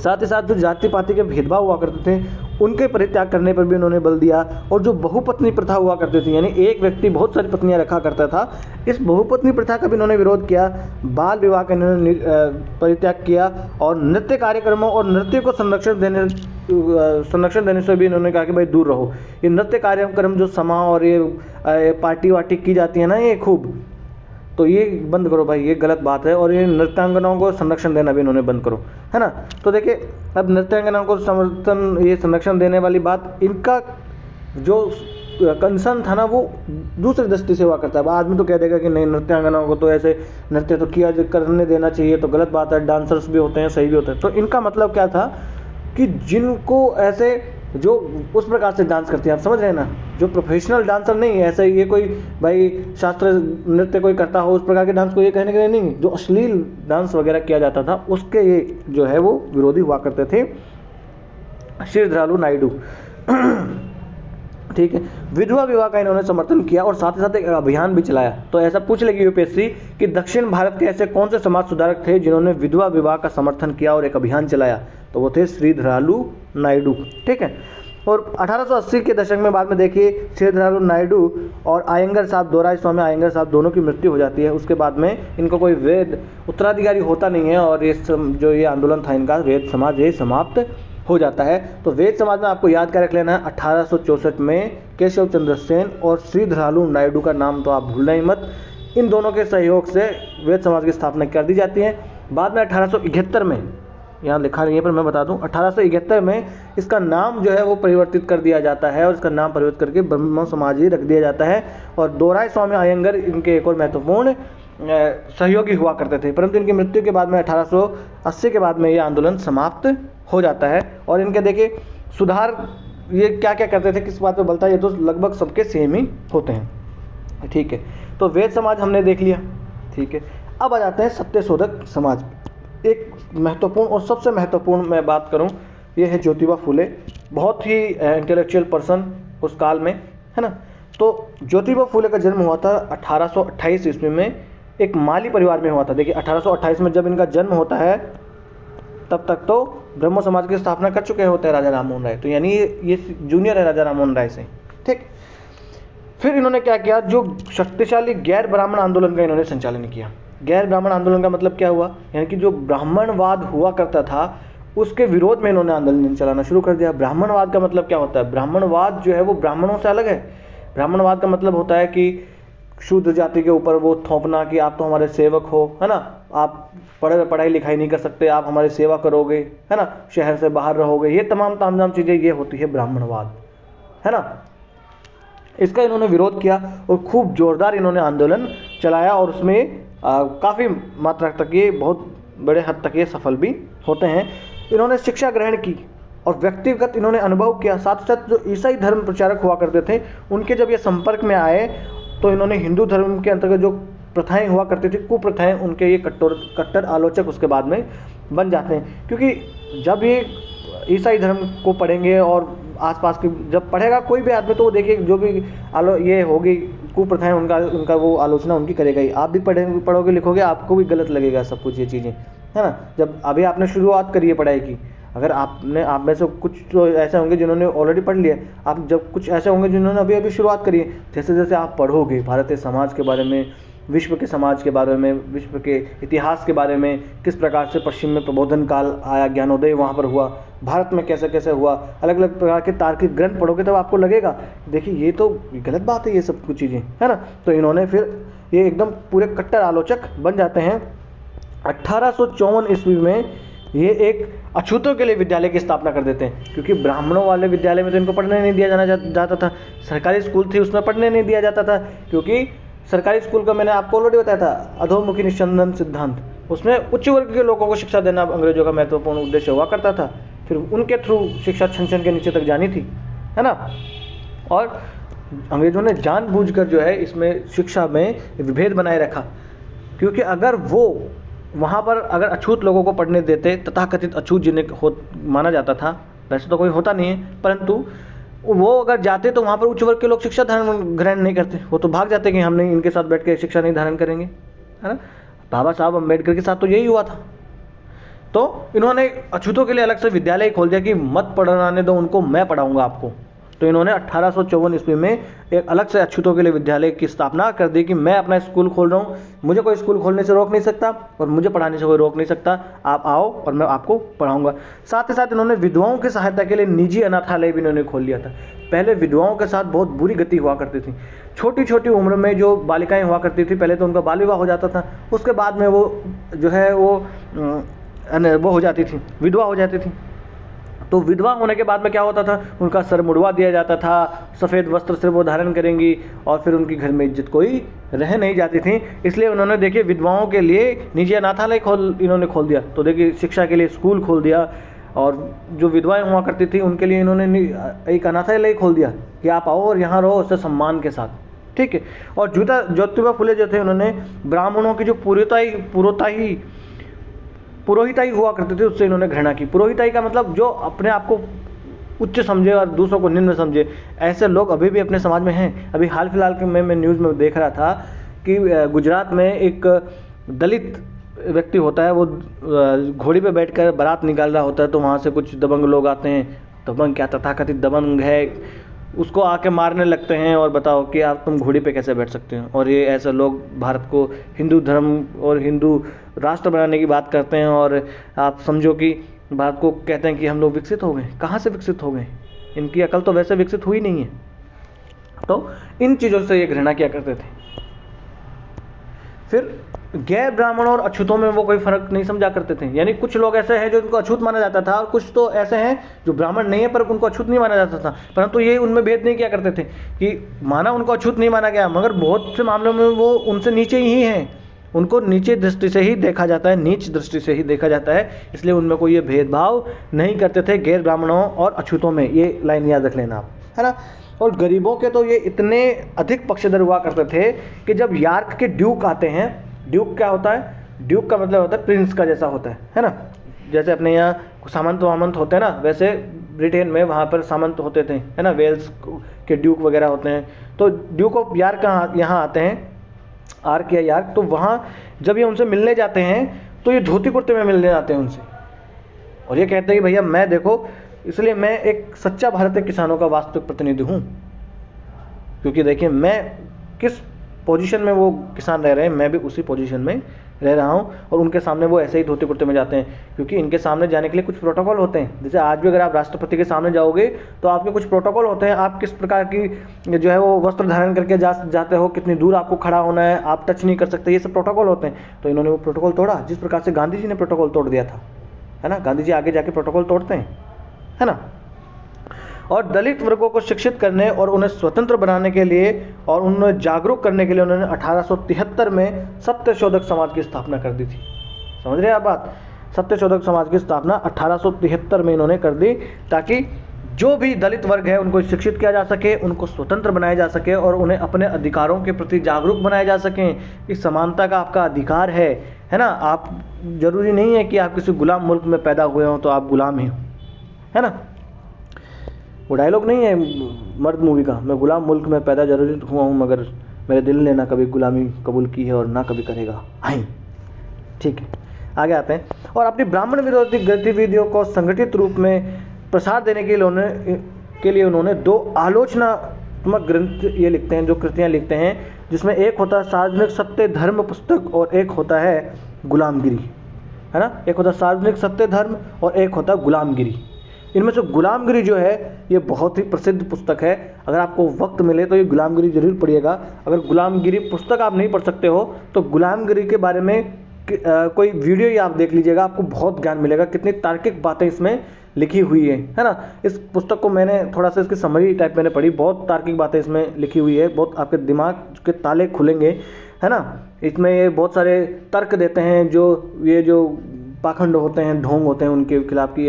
साथ ही साथ जो जाति पाति के भेदभाव हुआ करते थे उनके परित्याग करने पर भी उन्होंने बल दिया। और जो बहुपत्नी प्रथा हुआ करती थी, यानी एक व्यक्ति बहुत सारी पत्नियां रखा करता था, इस बहुपत्नी प्रथा का भी इन्होंने विरोध किया। बाल विवाह का इन्होंने परित्याग किया और नृत्य कार्यक्रमों और नृत्य को संरक्षण देने से भी इन्होंने कहा कि भाई दूर रहो। ये नृत्य कार्यक्रम जो समा और ये पार्टी वार्टी की जाती है ना ये खूब, तो ये बंद करो भाई, ये गलत बात है। और ये नृत्यांगनाओं को संरक्षण देना भी इन्होंने बंद करो, है ना। तो देखिए अब नृत्यांगनाओं को समर्थन, ये संरक्षण देने वाली बात, इनका जो कंसर्न था ना वो दूसरी दृष्टि से हुआ करता है। आदमी तो कह देगा कि नहीं नृत्यांगनाओं को तो ऐसे नृत्य तो किया करने देना चाहिए, तो गलत बात है, डांसर्स भी होते हैं सही भी होते हैं। तो इनका मतलब क्या था कि जिनको ऐसे जो उस प्रकार से डांस करती हैं, आप समझ रहे हैं ना, जो प्रोफेशनल डांसर नहीं है, ऐसा ये कोई भाई शास्त्रीय नृत्य कोई करता हो उस प्रकार के डांस को ये कहने के लिए नहीं, जो अश्लील डांस वगैरह किया जाता था उसके ये जो है वो विरोधी हुआ करते थे श्रीधरालु नायडू, ठीक है। विधवा विवाह का इन्होंने समर्थन किया और साथ ही साथ एक अभियान भी चलाया। तो ऐसा पूछ लेगी यूपीएससी कि दक्षिण भारत के ऐसे कौन से समाज सुधारक थे जिन्होंने विधवा विवाह का समर्थन किया और एक अभियान चलाया, तो वो थे श्रीधरालु नायडू, ठीक है। और 1880 के दशक में बाद में देखिए श्रीधरालु नायडू और अयंगर साहब, दोराईस्वामी अयंगर साहब दोनों की मृत्यु हो जाती है। उसके बाद में इनको कोई वेद उत्तराधिकारी होता नहीं है और ये जो ये आंदोलन था इनका वेद समाज ये समाप्त हो जाता है। तो वेद समाज में आपको याद कर रख लेना है 1864 में केशव चंद्र सेन और श्रीधरालु नायडू का नाम तो आप भूलना ही मत, इन दोनों के सहयोग से वेद समाज की स्थापना कर दी जाती है। बाद में 1871 में, यहाँ लिखा नहीं है पर मैं बता दूं, 1871 में इसका नाम जो है वो परिवर्तित कर दिया जाता है और इसका नाम परिवर्तित करके ब्रह्म समाज ही रख दिया जाता है। और दोराईस्वामी अयंगर इनके एक और महत्वपूर्ण सहयोगी हुआ करते थे, परंतु इनकी मृत्यु के बाद में 1880 के बाद में ये आंदोलन समाप्त हो जाता है। और इनके देखिए सुधार ये क्या क्या करते थे, किस बात पे बलता है, ये तो लगभग सबके सेम ही होते हैं। ठीक है, तो वेद समाज हमने देख लिया। ठीक है, अब आ जाते हैं सत्यशोधक समाज। एक महत्वपूर्ण और सबसे महत्वपूर्ण मैं बात करूं, ये है ज्योतिबा फुले, बहुत ही इंटेलेक्चुअल पर्सन उस काल में, है ना। तो ज्योतिबा फुले का जन्म हुआ था 1828 ईस्वी में, एक माली परिवार में हुआ था। देखिए 1828 में जब इनका जन्म होता है तब तक तो ब्रह्म समाज की स्थापना कर चुके होते हैं राजा राम राय, तो यानी ये जूनियर है राजा राम राय से। ठीक, फिर इन्होंने क्या किया, जो शक्तिशाली गैर ब्राह्मण आंदोलन का इन्होंने संचालन किया। गैर ब्राह्मण आंदोलन का मतलब क्या हुआ, यानी कि जो ब्राह्मणवाद हुआ करता था उसके विरोध में इन्होंने आंदोलन चलाना शुरू कर दिया। ब्राह्मणवाद का मतलब क्या होता है, ब्राह्मणवाद जो है वो ब्राह्मणों से अलग है। ब्राह्मणवाद का मतलब होता है कि शूद्र जाति के ऊपर वो थोपना कि आप तो हमारे सेवक हो, है ना, आप पढ़ाई लिखाई नहीं कर सकते, आप हमारी सेवा करोगे, है ना, शहर से बाहर रहोगे, ये तमाम तामझाम चीज़ें ये होती है ब्राह्मणवाद, है ना। इसका इन्होंने विरोध किया और खूब जोरदार इन्होंने आंदोलन चलाया और उसमें काफ़ी मात्रा तक ये बहुत बड़े हद तक ये सफल भी होते हैं। इन्होंने शिक्षा ग्रहण की और व्यक्तिगत इन्होंने अनुभव किया। साथ साथ जो ईसाई धर्म प्रचारक हुआ करते थे उनके जब ये संपर्क में आए तो इन्होंने हिंदू धर्म के अंतर्गत जो प्रथाएं हुआ करती थी, कुप्रथाएं, उनके ये कट्टर आलोचक उसके बाद में बन जाते हैं। क्योंकि जब ये ईसाई धर्म को पढ़ेंगे और आसपास के जब पढ़ेगा कोई भी आदमी तो वो देखिए जो भी ये होगी कुप्रथाएं उनका वो आलोचना उनकी करेगा ही। आप भी पढ़ोगे लिखोगे आपको भी गलत लगेगा सब कुछ ये चीज़ें, है ना। जब अभी आपने शुरुआत करी है पढ़ाई की, अगर आपने आप में से कुछ तो ऐसे होंगे जिन्होंने ऑलरेडी पढ़ लिया, आप जब कुछ ऐसे होंगे जिन्होंने अभी अभी शुरुआत करी है। जैसे जैसे आप पढ़ोगे भारतीय समाज के बारे में, विश्व के समाज के बारे में, विश्व के इतिहास के बारे में, किस प्रकार से पश्चिम में प्रबोधन काल आया, ज्ञानोदय वहाँ पर हुआ, भारत में कैसे कैसे हुआ, अलग अलग प्रकार के तार्किक ग्रंथ पढ़ोगे तब आपको लगेगा देखिए ये तो गलत बात है ये सब कुछ चीज़ें, है ना। तो इन्होंने फिर ये एकदम पूरे कट्टर आलोचक बन जाते हैं। 1854 ईस्वी में ये एक अछूतों के लिए विद्यालय की स्थापना कर देते हैं, क्योंकि ब्राह्मणों वाले विद्यालय में तो इनको पढ़ने नहीं दिया जाना जाता था। सरकारी स्कूल थी उसमें पढ़ने नहीं दिया जाता था, क्योंकि सरकारी स्कूल का मैंने आपको ऑलरेडी बताया था अधोमुखी निस्संदन सिद्धांत, उसमें उच्च वर्ग के लोगों को शिक्षा देना अंग्रेजों का महत्वपूर्ण उद्देश्य हुआ करता था। फिर उनके थ्रू शिक्षा छन छन के नीचे तक जानी थी, है ना। और अंग्रेजों ने जानबूझकर जो है इसमें शिक्षा में विभेद बनाए रखा, क्योंकि अगर वो वहाँ पर अगर अछूत लोगों को पढ़ने देते, तथाकथित अछूत जिन्हें माना जाता था, वैसे तो कोई होता नहीं है, परंतु वो अगर जाते तो वहाँ पर उच्च वर्ग के लोग शिक्षा धारण ग्रहण नहीं करते, वो तो भाग जाते कि हम नहीं इनके साथ बैठ के शिक्षा नहीं धारण करेंगे, है ना। बाबा साहब अम्बेडकर के साथ तो यही हुआ था। तो इन्होंने अछूतों के लिए अलग से विद्यालय खोल दिया कि मत पढ़ाने दो उनको, मैं पढ़ाऊंगा आपको। तो इन्होंने 1854 ईस्वी में एक अलग से अछूतों के लिए विद्यालय की स्थापना कर दी कि मैं अपना स्कूल खोल रहा हूँ, मुझे कोई स्कूल खोलने से रोक नहीं सकता और मुझे पढ़ाने से कोई रोक नहीं सकता, आप आओ और मैं आपको पढ़ाऊंगा। साथ ही साथ इन्होंने विधवाओं की सहायता के लिए निजी अनाथालय भी इन्होंने खोल लिया था। पहले विधवाओं के साथ बहुत बुरी गति हुआ करती थी, छोटी छोटी उम्र में जो बालिकाएँ हुआ करती थी पहले तो उनका बाल विवाह हो जाता था, उसके बाद में वो जो है वो हो जाती थी, विधवा हो जाती थी। तो विधवा होने के बाद में क्या होता था, उनका सर मुड़वा दिया जाता था, सफ़ेद वस्त्र से वो धारण करेंगी और फिर उनकी घर में इज्जत कोई रह नहीं जाती थी। इसलिए उन्होंने देखिए विधवाओं के लिए निजी अनाथालय इन्होंने खोल दिया। तो देखिए शिक्षा के लिए स्कूल खोल दिया और जो विधवाएं हुआ करती थी उनके लिए इन्होंने एक अनाथालय खोल दिया कि आप आओ और यहाँ रहो उससे सम्मान के साथ। ठीक है, और ज्योतिबा फुले जो थे उन्होंने ब्राह्मणों की जो पुरोहिताई हुआ करते थे उससे इन्होंने घृणा की। पुरोहिताई का मतलब जो अपने आप को उच्च समझे और दूसरों को निम्न समझे, ऐसे लोग अभी भी अपने समाज में हैं। अभी हाल फिलहाल के मैं न्यूज़ में देख रहा था कि गुजरात में एक दलित व्यक्ति होता है, वो घोड़ी पे बैठकर बारात निकाल रहा होता है, तो वहाँ से कुछ दबंग लोग आते हैं, दबंग क्या तथाकथित दबंग है, उसको आके मारने लगते हैं और बताओ कि आप तुम घोड़ी पे कैसे बैठ सकते हो। और ये ऐसे लोग भारत को हिंदू धर्म और हिंदू राष्ट्र बनाने की बात करते हैं और आप समझो कि भारत को कहते हैं कि हम लोग विकसित हो गए। कहाँ से विकसित हो गए, इनकी अकल तो वैसे विकसित हुई नहीं है। तो इन चीज़ों से ये घृणा किया करते थे। फिर गैर ब्राह्मण और अछूतों में वो कोई फर्क नहीं समझा करते थे, यानी कुछ लोग ऐसे हैं जो उनको अछूत माना जाता था और कुछ तो ऐसे हैं जो ब्राह्मण नहीं है पर उनको अछूत नहीं माना जाता था, परंतु ये उनमें भेद नहीं किया करते थे कि माना उनको अछूत नहीं माना गया मगर बहुत से मामलों में वो उनसे नीचे ही हैं। उनको नीचे दृष्टि से ही देखा जाता है, नीच दृष्टि से ही देखा जाता है, इसलिए उनमें कोई ये भेदभाव नहीं करते थे गैर ब्राह्मणों और अछूतों में। ये लाइन याद रख लेना आप, है ना। और गरीबों के तो ये इतने अधिक पक्षधर हुआ करते थे कि जब यार्क के ड्यूक आते हैं, ड्यूक क्या होता है, ड्यूक का मतलब होता है प्रिंस का जैसा होता है ना, जैसे अपने यहाँ सामंत वामंत होते हैं ना, वैसे ब्रिटेन में वहाँ पर सामंत होते थे, है ना, वेल्स के ड्यूक वगैरह होते हैं। तो ड्यूक ऑफ यार्क यहाँ आते हैं, आर्क या यार्क, तो वहाँ जब ये उनसे मिलने जाते हैं तो ये धोती कुर्ते में मिलने जाते हैं उनसे, और ये कहते हैं कि भैया मैं देखो, इसलिए मैं एक सच्चा भारतीय किसानों का वास्तविक प्रतिनिधि हूँ, क्योंकि देखिए मैं किस पोजीशन में वो किसान रह रहे हैं, मैं भी उसी पोजीशन में रह रहा हूँ। और उनके सामने वो ऐसे ही धोती कुर्ते में जाते हैं, क्योंकि इनके सामने जाने के लिए कुछ प्रोटोकॉल होते हैं। जैसे आज भी अगर आप राष्ट्रपति के सामने जाओगे तो आपके कुछ प्रोटोकॉल होते हैं, आप किस प्रकार की जो है वो वस्त्र धारण करके जाते हो, कितनी दूर आपको खड़ा होना है, आप टच नहीं कर सकते, ये सब प्रोटोकॉल होते हैं। तो इन्होंने वो प्रोटोकॉल तोड़ा, जिस प्रकार से गांधी जी ने प्रोटोकॉल तोड़ दिया था, है ना, गांधी जी आगे जाके प्रोटोकॉल तोड़ते हैं, है ना। और दलित वर्गों को शिक्षित करने और उन्हें स्वतंत्र बनाने के लिए और उन्हें जागरूक करने के लिए उन्होंने 1873 में सत्यशोधक समाज की स्थापना कर दी थी। समझ रहे हैं आप बात, सत्यशोधक समाज की स्थापना 1873 में इन्होंने कर दी, ताकि जो भी दलित वर्ग है उनको शिक्षित किया जा सके, उनको स्वतंत्र बनाया जा सके और उन्हें अपने अधिकारों के प्रति जागरूक बनाया जा सके। इस समानता का आपका अधिकार है ना। आप जरूरी नहीं है कि आप किसी गुलाम मुल्क में पैदा हुए हों तो आप गुलाम ही हो, है ना। वो डायलॉग नहीं है मर्द मूवी का, मैं गुलाम मुल्क में पैदा जरूरी हुआ हूँ मगर मेरे दिल ने ना कभी गुलामी कबूल की है और ना कभी करेगा। आई ठीक है, आगे आते हैं। और अपनी ब्राह्मण विरोधी गतिविधियों को संगठित रूप में प्रसार देने के लिए उन्होंने दो आलोचनात्मक ग्रंथ ये लिखते हैं, जो कृतियाँ लिखते हैं, जिसमें एक होता है सार्वजनिक सत्य धर्म पुस्तक और एक होता है गुलामगिरी, है ना। एक होता है सार्वजनिक सत्य धर्म और एक होता है गुलामगिरी। इनमें से गुलामगिरी जो है ये बहुत ही प्रसिद्ध पुस्तक है, अगर आपको वक्त मिले तो ये गुलामगिरी जरूर पढ़िएगा। अगर गुलामगिरी पुस्तक आप नहीं पढ़ सकते हो तो गुलामगिरी के बारे में कोई वीडियो ही आप देख लीजिएगा, आपको बहुत ज्ञान मिलेगा। कितनी तार्किक बातें इसमें लिखी हुई है ना। इस पुस्तक को मैंने थोड़ा सा इसकी समरी टाइप मैंने पढ़ी, बहुत तार्किक बातें इसमें लिखी हुई है, बहुत आपके दिमाग के ताले खुलेंगे, है ना। इसमें ये बहुत सारे तर्क देते हैं, जो ये जो पाखंड होते हैं, ढोंग होते हैं, उनके खिलाफ की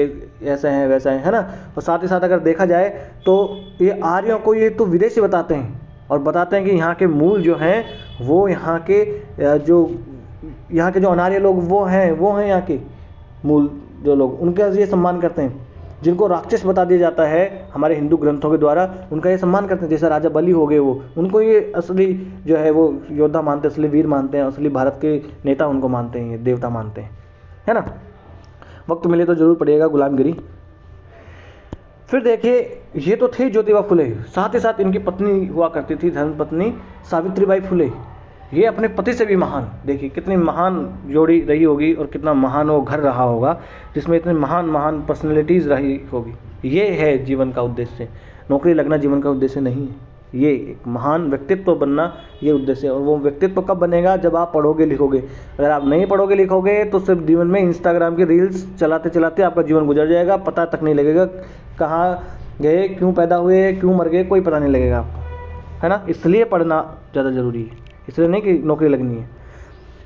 ऐसा है वैसा है ना। और साथ ही साथ अगर देखा जाए तो ये आर्यों को ये तो विदेशी बताते हैं और बताते हैं कि यहाँ के मूल जो हैं वो यहाँ के जो अनार्य लोग वो हैं यहाँ के मूल जो लोग, उनका ये सम्मान करते हैं। जिनको राक्षस बता दिया जाता है हमारे हिंदू ग्रंथों के द्वारा, उनका ये सम्मान करते हैं। जैसे राजा बलि हो गए, वो उनको ये असली जो है वो योद्धा मानते हैं, असली वीर मानते हैं, असली भारत के नेता उनको मानते हैं, ये देवता मानते हैं, है ना। वक्त मिले तो जरूर पढ़िएगा गुलामगिरी। फिर देखिए, ये तो थे ज्योतिबा फुले, साथ ही साथ इनकी पत्नी हुआ करती थी धर्मपत्नी सावित्रीबाई फुले। ये अपने पति से भी महान, देखिए कितनी महान जोड़ी रही होगी और कितना महान वो घर रहा होगा जिसमें इतनी महान महान पर्सनैलिटीज़ रही होगी। ये है जीवन का उद्देश्य, नौकरी लगना जीवन का उद्देश्य नहीं है। ये एक महान व्यक्तित्व बनना ये उद्देश्य है। और वो व्यक्तित्व कब बनेगा, जब आप पढ़ोगे लिखोगे। अगर आप नहीं पढ़ोगे लिखोगे तो सिर्फ जीवन में इंस्टाग्राम की रील्स चलाते चलाते आपका जीवन गुजर जाएगा, पता तक नहीं लगेगा कहाँ गए, क्यों पैदा हुए, क्यों मर गए, कोई पता नहीं लगेगा आपको, है ना। इसलिए पढ़ना ज़्यादा ज़रूरी है, इसलिए नहीं कि नौकरी लगनी है।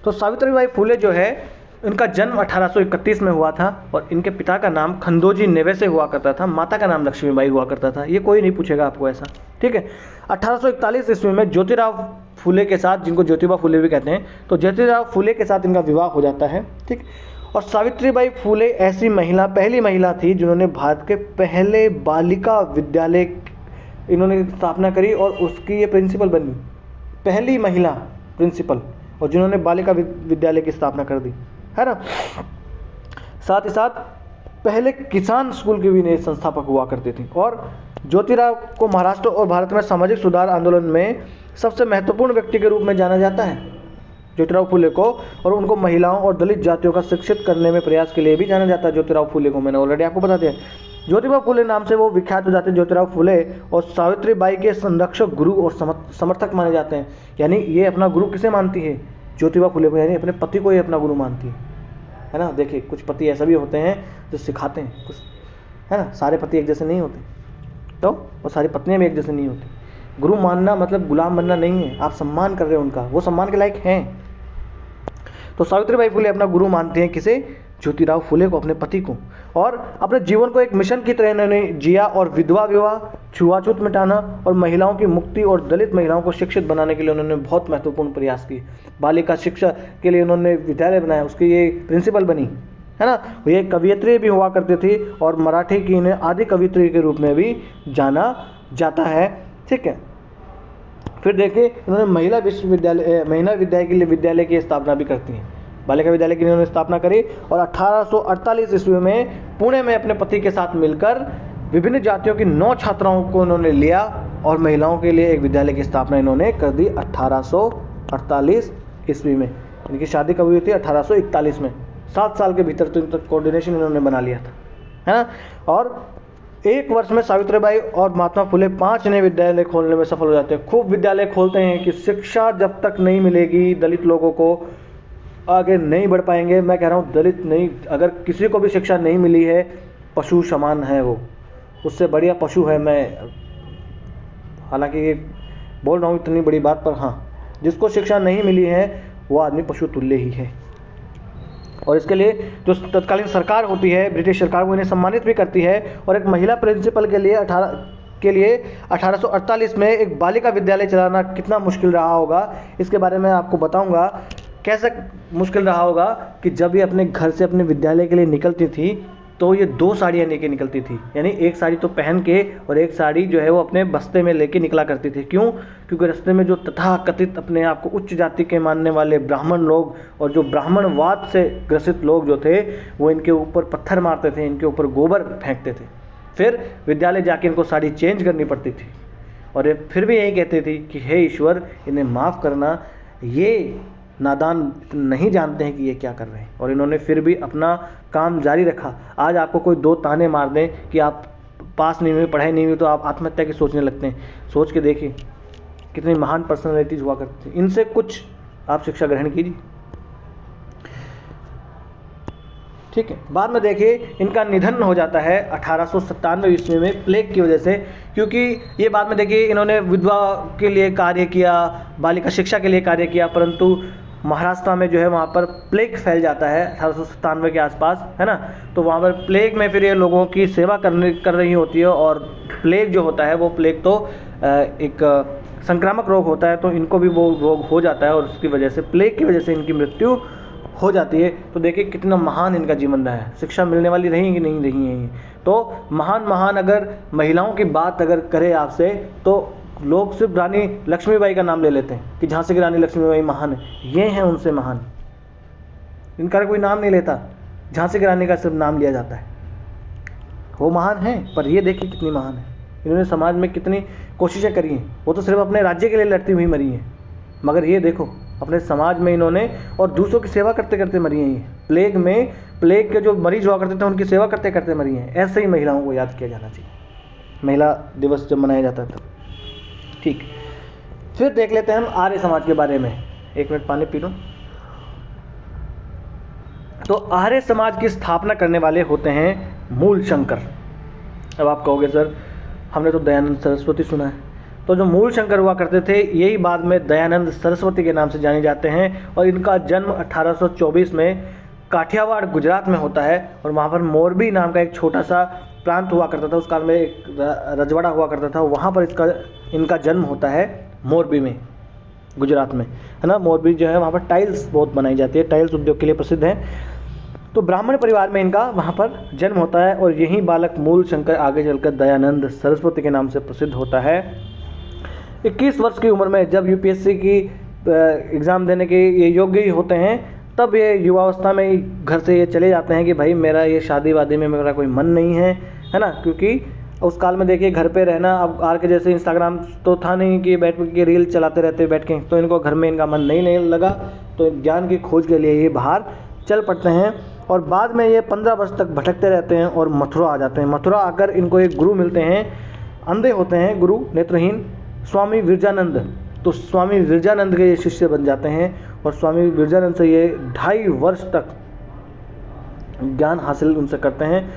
तो सावित्रीबाई फुले जो है, इनका जन्म 1831 में हुआ था और इनके पिता का नाम खंदोजी नेवेसे हुआ करता था, माता का नाम लक्ष्मीबाई हुआ करता था। ये कोई नहीं पूछेगा आपको ऐसा, ठीक है। 1841 ईस्वी में ज्योतिराव फुले के साथ, जिनको ज्योतिबा फुले भी कहते हैं, तो ज्योतिराव फुले के साथ इनका विवाह हो जाता है, ठीक। और सावित्रीबाई फुले ऐसी पहली महिला थी जिन्होंने भारत के पहले बालिका विद्यालय इन्होंने स्थापना करी और उसकी ये प्रिंसिपल बनी, पहली महिला प्रिंसिपल, और जिन्होंने बालिका विद्यालय की स्थापना कर दी, है ना। साथ ही साथ पहले किसान स्कूल की भी संस्थापक हुआ करती थी। और ज्योतिराव को महाराष्ट्र और भारत में सामाजिक सुधार आंदोलन में सबसे महत्वपूर्ण व्यक्ति के रूप में जाना जाता है, ज्योतिराव फुले को। और उनको महिलाओं और दलित जातियों का शिक्षित करने में प्रयास के लिए भी जाना जाता है। ज्योतिराव फुले को मैंने ऑलरेडी आपको बता दिया, ज्योतिबा फुले नाम से वो विख्यात हो जाते हैं। ज्योतिराव फुले और सावित्रीबाई के संरक्षक, गुरु और समर्थक माने जाते हैं। यानी ये अपना गुरु किसे मानती है, ज्योतिबा फुले को, यानी अपने पति को ही अपना गुरु मानती है ना। देखिए, कुछ पति ऐसा भी होते हैं जो सिखाते हैं कुछ, है ना। सारे पति एक जैसे नहीं होते तो, और सारी पत्नियां भी एक जैसे नहीं होती। गुरु मानना मतलब गुलाम बनना नहीं है, आप सम्मान कर रहे हो उनका, वो सम्मान के लायक हैं, तो सावित्रीबाई फुले अपना गुरु मानती हैं किसे, ज्योतिराव फुले को, अपने पति को। और अपने जीवन को एक मिशन की तरह इन्होंने जिया और विधवा विवाह, छुआछूत मिटाना और महिलाओं की मुक्ति और दलित महिलाओं को शिक्षित बनाने के लिए उन्होंने बहुत महत्वपूर्ण प्रयास किए। बालिका शिक्षा के लिए उन्होंने विद्यालय बनाया, उसकी ये प्रिंसिपल बनी, है ना। ये कवियत्री भी हुआ करती थी और मराठी की इन्हें आदि कवियत्री के रूप में भी जाना जाता है, ठीक है। फिर देखिए इन्होंने महिला विश्वविद्यालय, महिला विद्यालय के लिए विद्यालय की स्थापना भी करती हैं। बालिका विद्यालय की इन्होंने स्थापना करी और 1848 ईस्वी में पुणे में अपने पति के साथ मिलकर विभिन्न जातियों की 9 छात्राओं को उन्होंने लिया और महिलाओं के लिए एक विद्यालय की स्थापना इन्होंने कर दी 1848 ईस्वी में। इनकी शादी कब हुई थी, 1841 में। 7 साल के भीतर तो कोऑर्डिनेशन इन्होंने बना लिया था, है ना। और एक वर्ष में सावित्रीबाई और महात्मा फुले 5 नए विद्यालय खोलने में सफल हो जाते हैं। खूब विद्यालय खोलते हैं कि शिक्षा जब तक नहीं मिलेगी दलित लोगों को आगे नहीं बढ़ पाएंगे। मैं कह रहा हूँ दलित नहीं, अगर किसी को भी शिक्षा नहीं मिली है, पशु समान है वो, उससे बढ़िया पशु है। मैं हालांकि बोल रहा हूँ इतनी बड़ी बात पर, हाँ, जिसको शिक्षा नहीं मिली है वो आदमी पशु तुल्य ही है। और इसके लिए जो तत्कालीन सरकार होती है, ब्रिटिश सरकार, वो इन्हें सम्मानित भी करती है। और एक महिला प्रिंसिपल के लिए 1848 में एक बालिका विद्यालय चलाना कितना मुश्किल रहा होगा, इसके बारे में आपको बताऊंगा। कैसा मुश्किल रहा होगा कि जब ये अपने घर से अपने विद्यालय के लिए निकलती थी तो ये 2 साड़ियाँ लेके निकलती थी, यानी एक साड़ी तो पहन के और एक साड़ी जो है वो अपने बस्ते में लेके निकला करती थी। क्यों? क्योंकि रास्ते में जो तथाकथित अपने आप को उच्च जाति के मानने वाले ब्राह्मण लोग और जो ब्राह्मणवाद से ग्रसित लोग जो थे, वो इनके ऊपर पत्थर मारते थे, इनके ऊपर गोबर फेंकते थे। फिर विद्यालय जाके इनको साड़ी चेंज करनी पड़ती थी और ये फिर भी यही कहती थी कि हे ईश्वर इन्हें माफ़ करना, ये नादान नहीं जानते हैं कि ये क्या कर रहे हैं। और इन्होंने फिर भी अपना काम जारी रखा। आज आपको कोई 2 ताने मार दें कि आप पास नहीं हुए, पढ़ाई नहीं हुई, तो आप आत्महत्या की सोचने लगते हैं। सोच के देखिए कितनी महान पर्सनैलिटीज हुआ करती थी, इनसे कुछ आप शिक्षा ग्रहण कीजिए, ठीक है। बाद में देखिए इनका निधन हो जाता है 1897 ईस्वी में प्लेग की वजह से, क्योंकि ये बाद में देखिए इन्होंने विधवा के लिए कार्य किया, बालिका शिक्षा के लिए कार्य किया, परंतु महाराष्ट्र में जो है वहाँ पर प्लेग फैल जाता है 1897 के आसपास, है ना। तो वहाँ पर प्लेग में फिर ये लोगों की सेवा कर रही होती है और प्लेग जो होता है वो प्लेग तो एक संक्रामक रोग होता है, तो इनको भी वो रोग हो जाता है और उसकी वजह से, प्लेग की वजह से इनकी मृत्यु हो जाती है। तो देखिए कितना महान इनका जीवन रहा है, शिक्षा मिलने वाली रही कि नहीं रही है। तो महान महान अगर महिलाओं की बात अगर करें आपसे, तो लोग सिर्फ रानी लक्ष्मीबाई का नाम ले लेते हैं कि झांसी की रानी लक्ष्मीबाई महान है, ये हैं उनसे महान, इनका कोई नाम नहीं लेता। झांसी की रानी का सिर्फ नाम लिया जाता है, वो महान है, पर ये देखिए कितनी महान है। इन्होंने समाज में कितनी कोशिशें करी हैं, वो तो सिर्फ अपने राज्य के लिए लड़ती हुई मरी हैं, मगर ये देखो अपने समाज में इन्होंने, और दूसरों की सेवा करते करते मरी हैं। ये प्लेग में, प्लेग के जो मरीज हुआ करते थे उनकी सेवा करते करते मरी हैं। ऐसे ही महिलाओं को याद किया जाना चाहिए, महिला दिवस जब मनाया जाता था, ठीक। फिर देख लेते हैं हम आर्य समाज के बारे में। 1 मिनट पानी पी लूं। तो आर्य समाज की स्थापना करने वाले होते हैं मूल शंकर। अब आप कहोगे सर हमने तो दयानंद सरस्वती सुना है, तो जो मूल शंकर हुआ करते थे यही बाद में दयानंद सरस्वती के नाम से जाने जाते हैं। और इनका जन्म 1824 में काठियावाड़ गुजरात में होता है और वहाँ पर मोरबी नाम का एक छोटा सा प्रांत हुआ करता था, उस काल में एक रजवाड़ा हुआ करता था, वहाँ पर इनका जन्म होता है, मोरबी में, गुजरात में, है ना। मोरबी जो है वहाँ पर टाइल्स बहुत बनाई जाती है, टाइल्स उद्योग के लिए प्रसिद्ध है। तो ब्राह्मण परिवार में इनका वहाँ पर जन्म होता है और यही बालक मूल शंकर आगे चलकर दयानंद सरस्वती के नाम से प्रसिद्ध होता है। 21 वर्ष की उम्र में जब यूपीएससी की एग्ज़ाम देने के ये योग्य होते हैं, तब ये युवावस्था में घर से ये चले जाते हैं कि भाई मेरा ये शादी वादी में मेरा कोई मन नहीं है, है ना। क्योंकि उस काल में देखिए घर पे रहना, अब आर के जैसे इंस्टाग्राम तो था नहीं कि बैठ के रील चलाते रहते बैठ के, तो इनको घर में इनका मन नहीं लगा, तो ज्ञान की खोज के लिए ये बाहर चल पड़ते हैं। और बाद में ये 15 वर्ष तक भटकते रहते हैं और मथुरा आ जाते हैं। मथुरा आकर इनको एक गुरु मिलते हैं, अंधे होते हैं गुरु, नेत्रहीन, स्वामी विरजानंद। तो स्वामी विरजानंद के ये शिष्य बन जाते हैं और स्वामी विरजानंद से ये 2.5 वर्ष तक ज्ञान हासिल उनसे करते हैं।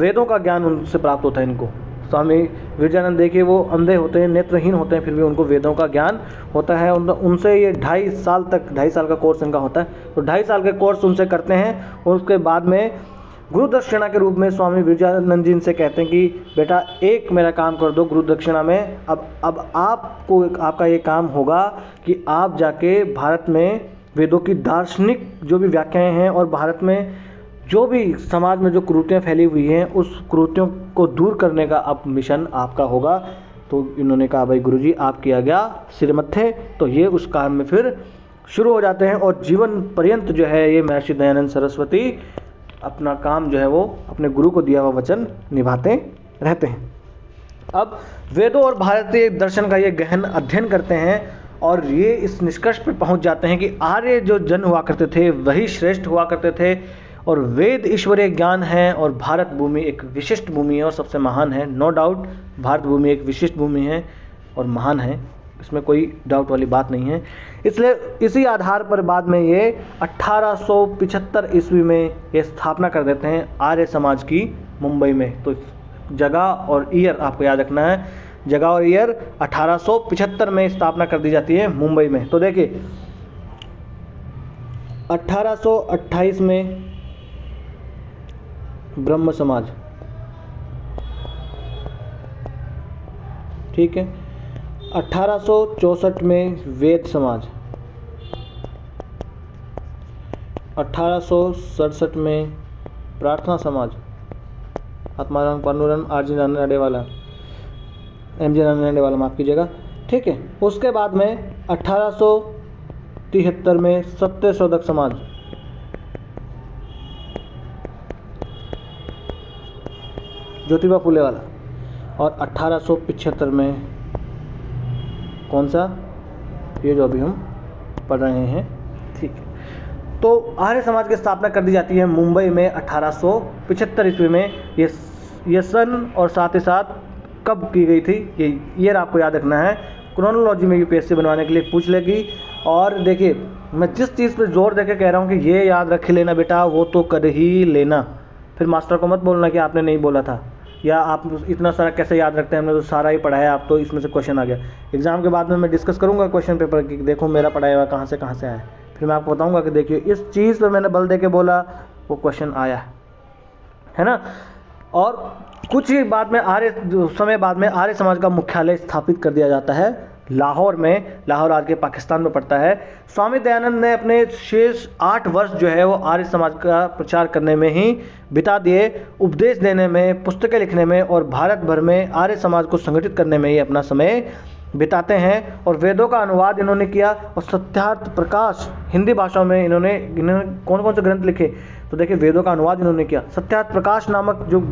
वेदों का ज्ञान उनसे प्राप्त होता है इनको, स्वामी विरजानंद देखिए वो अंधे होते हैं, नेत्रहीन होते हैं, फिर भी उनको वेदों का ज्ञान होता है। उनसे ये 2.5 साल तक, 2.5 साल का कोर्स इनका होता है, तो 2.5 साल का कोर्स उनसे करते हैं। और उसके बाद में गुरु दक्षिणा के रूप में स्वामी विरजानंद जी इनसे कहते हैं कि बेटा एक मेरा काम कर दो गुरु दक्षिणा में, अब आपको आपका ये काम होगा कि आप जाके भारत में वेदों की दार्शनिक जो भी व्याख्याएं हैं और भारत में जो भी समाज में जो कुरीतियाँ फैली हुई हैं उस कुरीतियों को दूर करने का अब मिशन आपका होगा। तो इन्होंने कहा भाई गुरु जी आपकी आज्ञा सिरमत्थे। तो ये उस काम में फिर शुरू हो जाते हैं और जीवन पर्यंत जो है ये महर्षि दयानंद सरस्वती अपना काम जो है वो अपने गुरु को दिया हुआ वचन निभाते रहते हैं। अब वेदों और भारतीय दर्शन का ये गहन अध्ययन करते हैं और ये इस निष्कर्ष पर पहुंच जाते हैं कि आर्य जो जन हुआ करते थे वही श्रेष्ठ हुआ करते थे और वेद ईश्वरीय ज्ञान है और भारत भूमि एक विशिष्ट भूमि है और सबसे महान है। नो डाउट भारत भूमि एक विशिष्ट भूमि है और महान है, इसमें कोई डाउट वाली बात नहीं है। इसलिए इसी आधार पर बाद में ये 1875 ईस्वी में ये स्थापना कर देते हैं आर्य समाज की मुंबई में। तो जगह और ईयर आपको याद रखना है, जगह और ईयर 1875 में स्थापना कर दी जाती है मुंबई में। तो देखिए 1828 में ब्रह्म समाज, ठीक है, 1864 में वेद समाज, 1867 में प्रार्थना समाज, आत्मा राम पांडुरंग आर्य समाज एम जे रानाडे वाला माफ कीजिएगा, ठीक है। उसके बाद में 1873 में सत्यशोधक समाज, ज्योतिबा फुले वाला, और 1875 में कौन सा, ये जो अभी हम पढ़ रहे हैं, ठीक है। तो आर्य समाज की स्थापना कर दी जाती है मुंबई में 1875 ईस्वी में। ये सन और साथ ही साथ कब की गई थी ये ईयर आपको याद रखना है, क्रोनोलॉजी में यूपीएससी बनवाने के लिए पूछ लेगी। और देखिए मैं जिस चीज़ पर जोर देकर कह रहा हूँ कि ये याद रख लेना बेटा, वो तो कर ही लेना, फिर मास्टर को मत बोलना कि आपने नहीं बोला था या आप इतना सारा कैसे याद रखते हैं, हमने तो सारा ही पढ़ाया, आप तो इसमें से क्वेश्चन आ गया। एग्जाम के बाद में मैं डिस्कस करूंगा क्वेश्चन पेपर कि देखो मेरा पढ़ाया हुआ कहाँ से आया, फिर मैं आपको बताऊंगा कि देखिए इस चीज़ पर मैंने बल दे के बोला वो क्वेश्चन आया है ना। और कुछ ही बाद में आर्य समाज का मुख्यालय स्थापित कर दिया जाता है लाहौर में। लाहौर आज के पाकिस्तान में पड़ता है। स्वामी दयानंद ने अपने शेष 8 वर्ष जो है वो आर्य समाज का प्रचार करने में ही बिता दिए, उपदेश देने में, पुस्तकें लिखने में और भारत भर में आर्य समाज को संगठित करने में ही अपना समय बिताते हैं। और वेदों का अनुवाद इन्होंने किया और सत्यार्थ प्रकाश हिंदी भाषा में इन्होंने कौन कौन से ग्रंथ लिखे, तो देखिए वेदों का अनुवाद इन्होंने किया। सत्यार्थ प्रकाश नामक जो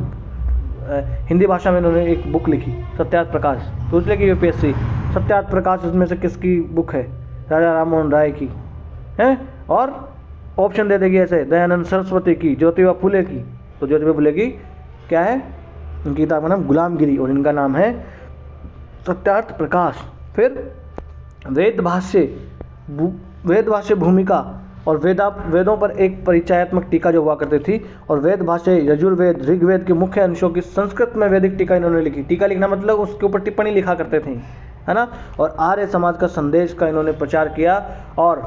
हिंदी भाषा में इन्होंने एक बुक लिखी सत्यार्थ प्रकाश, सोच ले कि यूपीएससी सत्यार्थ प्रकाश उसमें से किसकी बुक है, राजा राम राय की है, और ऑप्शन दे देगी ऐसे दयानंद सरस्वती की, ज्योतिबा फुले की। तो ज्योतिबा फुले की क्या है, इनकी किताब का नाम गुलामगिरी और इनका नाम है सत्यार्थ प्रकाश। फिर वेद भाष्य भूमिका और वेदों पर एक परिचयात्मक टीका जो हुआ करती थी, और वेद भाष्य यजुर्वेद ऋग्वेद के मुख्य अंशों की संस्कृत में वैदिक टीका इन्होंने लिखी। टीका लिखना मतलब उसके ऊपर टिप्पणी लिखा करते थे, है ना। और आर्य समाज का संदेश का इन्होंने प्रचार किया। और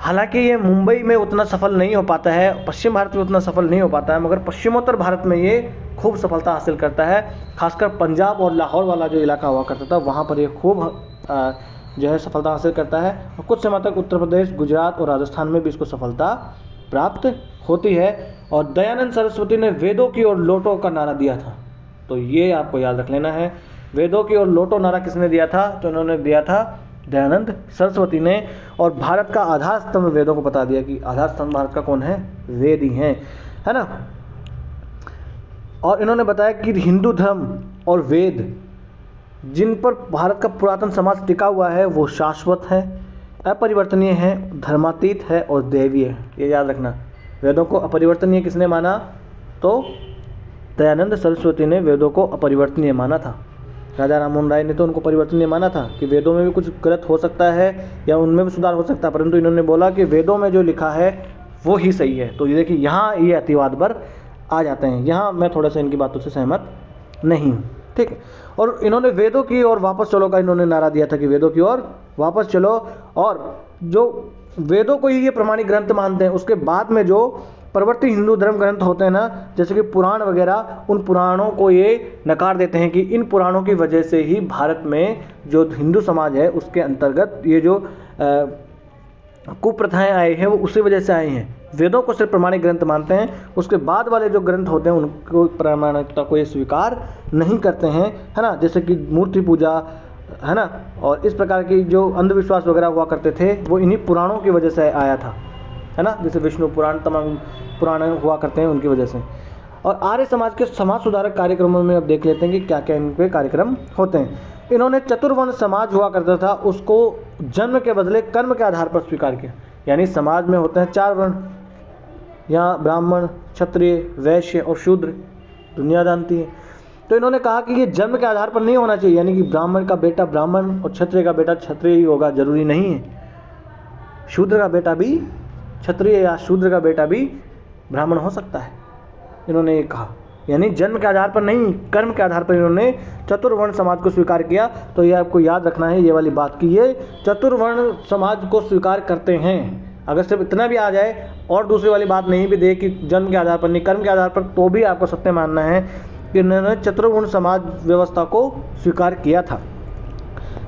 हालांकि ये मुंबई में उतना सफल नहीं हो पाता है, पश्चिम भारत में उतना सफल नहीं हो पाता है, मगर पश्चिमोत्तर भारत में ये खूब सफलता हासिल करता है। खासकर पंजाब और लाहौर वाला जो इलाका हुआ करता था वहाँ पर ये खूब जो है सफलता हासिल करता है। और कुछ समय तक उत्तर प्रदेश, गुजरात और राजस्थान में भी इसको सफलता प्राप्त होती है। और दयानंद सरस्वती ने वेदों की ओर लौटो का नारा दिया था, तो ये आपको याद रख लेना है। वेदों की ओर लौटो नारा किसने दिया था, तो उन्होंने दिया था दयानंद सरस्वती ने। और भारत का आधार स्तंभ वेदों को बता दिया कि आधार स्तंभ भारत का कौन है, वेद ही हैं, है ना। और इन्होंने बताया कि हिंदू धर्म और वेद जिन पर भारत का पुरातन समाज टिका हुआ है वो शाश्वत है, अपरिवर्तनीय है, धर्मातीत है और दैवीय है। ये याद रखना, वेदों को अपरिवर्तनीय किसने माना, तो दयानंद सरस्वती ने वेदों को अपरिवर्तनीय माना था। राजा राम राय ने तो उनको परिवर्तनीय माना था कि वेदों में भी कुछ गलत हो सकता है या उनमें भी सुधार हो सकता है, परंतु इन्होंने बोला कि वेदों में जो लिखा है वो ही सही है। तो ये देखिए यहाँ ये अतिवाद पर आ जाते हैं, यहाँ मैं थोड़ा सा इनकी बातों से सहमत नहीं हूँ। ठीक है। और इन्होंने वेदों की ओर वापस चलो का इन्होंने नारा दिया था कि वेदों की ओर वापस चलो। और जो वेदों को ही ये प्रमाणिक ग्रंथ मानते हैं, उसके बाद में जो परवर्ती हिंदू धर्म ग्रंथ होते हैं ना, जैसे कि पुराण वगैरह, उन पुराणों को ये नकार देते हैं कि इन पुराणों की वजह से ही भारत में जो हिंदू समाज है उसके अंतर्गत ये जो कुप्रथाएं आई हैं वो उसी वजह से आई हैं। वेदों को सिर्फ प्रमाणिक ग्रंथ मानते हैं, उसके बाद वाले जो ग्रंथ होते हैं उनको प्रामाणिकता को ये स्वीकार नहीं करते हैं, है ना। जैसे कि मूर्ति पूजा, है ना, और इस प्रकार की जो अंधविश्वास वगैरह हुआ करते थे वो इन्हीं पुराणों की वजह से आया था, है ना। जैसे विष्णु पुराण, तमाम पुराण हुआ करते हैं उनकी वजह से। और आर्य समाज के समाज सुधारक कार्यक्रमों में अब देख लेते हैं कि क्या क्या इनके कार्यक्रम होते हैं। इन्होंने चतुर्वर्ण समाज हुआ करता था, उसको जन्म के बदले कर्म के आधार पर स्वीकार किया। यानी समाज में होते हैं चार वर्ण, यहाँ ब्राह्मण, क्षत्रिय, वैश्य और शूद्र, दुनिया जानती है। तो इन्होंने कहा कि ये जन्म के आधार पर नहीं होना चाहिए, यानी कि ब्राह्मण का बेटा ब्राह्मण और क्षत्रिय का बेटा क्षत्रिय ही होगा, जरूरी नहीं है। शूद्र का बेटा भी क्षत्रिय या शूद्र का बेटा भी ब्राह्मण हो सकता है, इन्होंने ये कहा। यानी जन्म के आधार पर नहीं, कर्म के आधार पर इन्होंने चतुर्वर्ण समाज को स्वीकार किया। तो ये आपको याद रखना है ये वाली बात कि ये चतुर्वर्ण समाज को स्वीकार करते हैं। अगर सिर्फ इतना भी आ जाए और दूसरी वाली बात नहीं भी दे कि जन्म के आधार पर नहीं कर्म के आधार पर, तो भी आपको सत्य मानना है कि इन्होंने चतुर्वर्ण समाज व्यवस्था को स्वीकार किया था।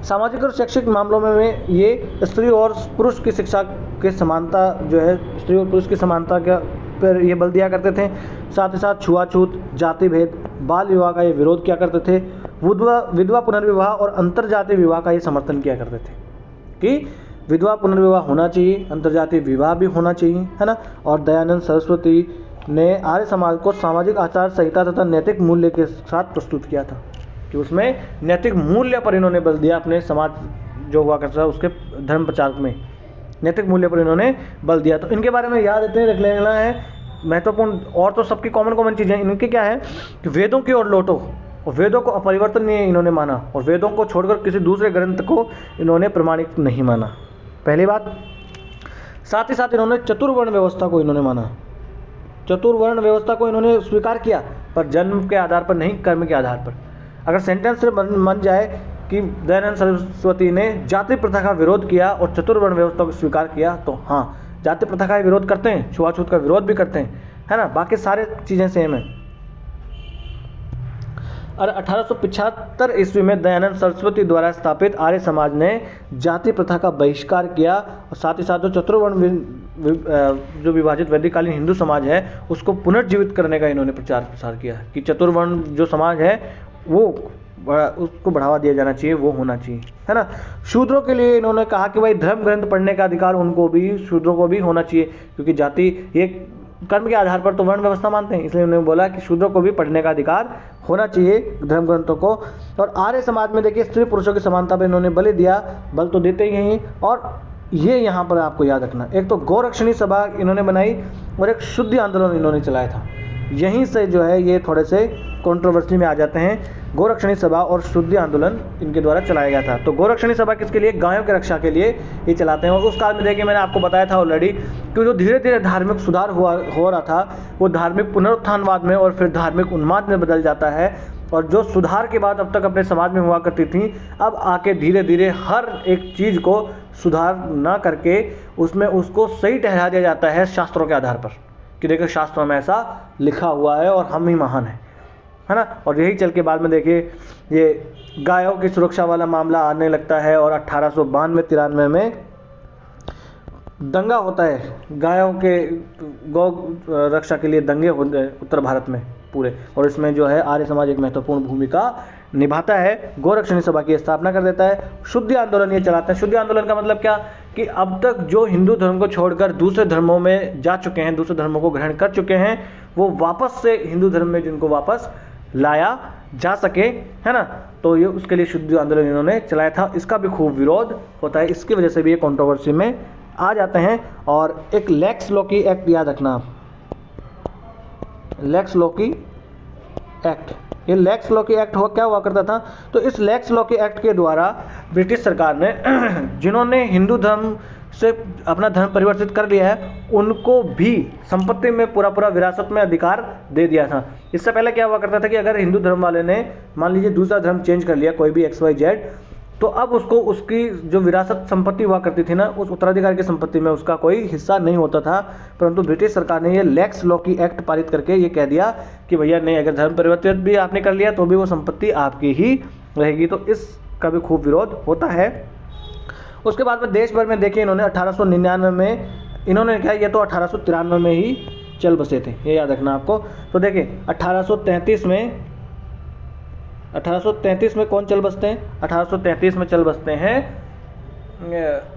सामाजिक और शैक्षिक मामलों में ये स्त्री और पुरुष की शिक्षा के समानता जो है, स्त्री और पुरुष की समानता का पर ये बल दिया करते थे। साथ ही साथ छुआछूत, जाति भेद, बाल विवाह का ये विरोध किया करते थे। विधवा पुनर्विवाह और अंतर्जातीय विवाह का ये समर्थन किया करते थे कि विधवा पुनर्विवाह होना चाहिए, अंतर्जातीय विवाह भी होना चाहिए, है ना। और दयानंद सरस्वती ने आर्य समाज को सामाजिक आचार संहिता तथा नैतिक मूल्य के साथ प्रस्तुत किया था कि उसमें नैतिक मूल्य पर इन्होंने बल दिया। अपने समाज जो हुआ करता था उसके धर्म प्रचार में नैतिक मूल्य पर इन्होंने बल दिया। तो इनके बारे में याद इतने रख लेना है महत्वपूर्ण। और तो सबकी कॉमन चीज़ें इनके क्या है कि वेदों की ओर लौटो और वेदों को अपरिवर्तनीय इन्होंने माना और वेदों को छोड़कर किसी दूसरे ग्रंथ को इन्होंने प्रमाणिक नहीं माना, पहली बात। साथ ही साथ इन्होंने चतुर्वर्ण व्यवस्था को इन्होंने माना, चतुर्वर्ण व्यवस्था को इन्होंने स्वीकार किया, पर जन्म के आधार पर नहीं, कर्म के आधार पर। अगर सेंटेंस बन जाए कि दयानंद सरस्वती ने जाति प्रथा का विरोध किया और चतुर्वर्ण व्यवस्था को स्वीकार किया, तो हाँ, जाति प्रथा का विरोध करते हैं, छुआछूत का विरोध भी करते हैं, है ना। बाकी सारे चीज़ें सेम है। और 1875 ईस्वी में दयानंद सरस्वती द्वारा स्थापित आर्य समाज ने जाति प्रथा का बहिष्कार किया और साथ ही साथ जो चतुर्वर्ण जो विभाजित वैदिककालीन हिंदू समाज है उसको पुनर्जीवित करने का इन्होंने प्रचार प्रसार किया कि चतुर्वर्ण जो समाज है वो उसको बढ़ावा दिया जाना चाहिए, वो होना चाहिए, है ना। शूद्रों के लिए इन्होंने कहा कि भाई धर्म ग्रंथ पढ़ने का अधिकार उनको भी, शूद्रों को भी होना चाहिए, क्योंकि जाति ये कर्म के आधार पर तो वर्ण व्यवस्था मानते हैं, इसलिए उन्होंने बोला कि शूद्रों को भी पढ़ने का अधिकार होना चाहिए धर्म ग्रंथों को। और आर्य समाज में देखिए स्त्री पुरुषों की समानता पर इन्होंने बल दिया, बल तो देते ही हैं। और ये यहाँ पर आपको याद रखना, एक तो गोरक्षणी सभा इन्होंने बनाई और एक शुद्धि आंदोलन इन्होंने चलाया था। यहीं से जो है ये थोड़े से कंट्रोवर्सी में आ जाते हैं। गोरक्षणी सभा और शुद्धि आंदोलन इनके द्वारा चलाया गया था। तो गोरक्षणी सभा किसके लिए? गायों की रक्षा के लिए ये चलाते हैं। और उस काल में देखिए मैंने आपको बताया था ऑलरेडी कि जो धीरे धीरे धार्मिक सुधार हो रहा था वो धार्मिक पुनरुत्थानवाद में और फिर धार्मिक उन्माद में बदल जाता है। और जो सुधार के बाद अब तक अपने समाज में हुआ करती थी, अब आके धीरे धीरे हर एक चीज़ को सुधार ना करके उसमें उसको सही ठहरा दिया जाता है शास्त्रों के आधार पर कि देखो शास्त्रों में ऐसा लिखा हुआ है और हम ही महान हैं, है ना। और यही चल के बाद में देखिए ये गायों की सुरक्षा वाला मामला आने लगता है और 1892-93 में दंगा होता है, गायों के गौ रक्षा के लिए दंगे होते हैं उत्तर भारत में पूरे, और इसमें जो है आर्य समाज एक महत्वपूर्ण भूमिका निभाता है। गोरक्षणी सभा की स्थापना कर देता है। शुद्धि आंदोलन ये चलाते हैं। शुद्धि आंदोलन का मतलब क्या कि अब तक जो हिंदू धर्म को छोड़कर दूसरे धर्मों में जा चुके हैं, दूसरे धर्मों को ग्रहण कर चुके हैं, वो वापस से हिंदू धर्म में जिनको वापस लाया जा सके, है ना। तो ये उसके लिए शुद्धि आंदोलन इन्होंने चलाया था। इसका भी खूब विरोध होता है, इसकी वजह से भी ये कॉन्ट्रोवर्सी में आ जाते हैं। और एक लैक्स लोकी एक्ट याद रखना आप, लैक्स लोकी एक्ट। ये लैक्स लोकी एक्ट क्या हुआ करता था? तो इस लैक्स लोकी एक्ट के द्वारा ब्रिटिश सरकार ने जिन्होंने हिंदू धर्म से अपना धर्म परिवर्तित कर लिया है, उनको भी संपत्ति में पूरा पूरा विरासत में अधिकार दे दिया था। इससे पहले क्या हुआ करता था कि अगर हिंदू धर्म वाले ने मान लीजिए दूसरा धर्म चेंज कर लिया कोई भी XYZ, तो अब उसको उसकी जो विरासत संपत्ति हुआ करती थी ना, उस उत्तराधिकार की संपत्ति में उसका कोई हिस्सा नहीं होता था। परंतु ब्रिटिश सरकार ने ये लैक्स लोकी एक्ट पारित करके ये कह दिया कि भैया नहीं, अगर धर्म परिवर्तित भी आपने कर लिया तो भी वो संपत्ति आपकी ही रहेगी। तो इसका भी खूब विरोध होता है। उसके बाद में देश भर में देखिए इन्होंने 1899 में इन्होंने क्या, ये तो 1893 में ही चल बसे थे, ये याद रखना आपको। तो देखिए 1833 में कौन चल बसते हैं, 1833 में चल बसते हैं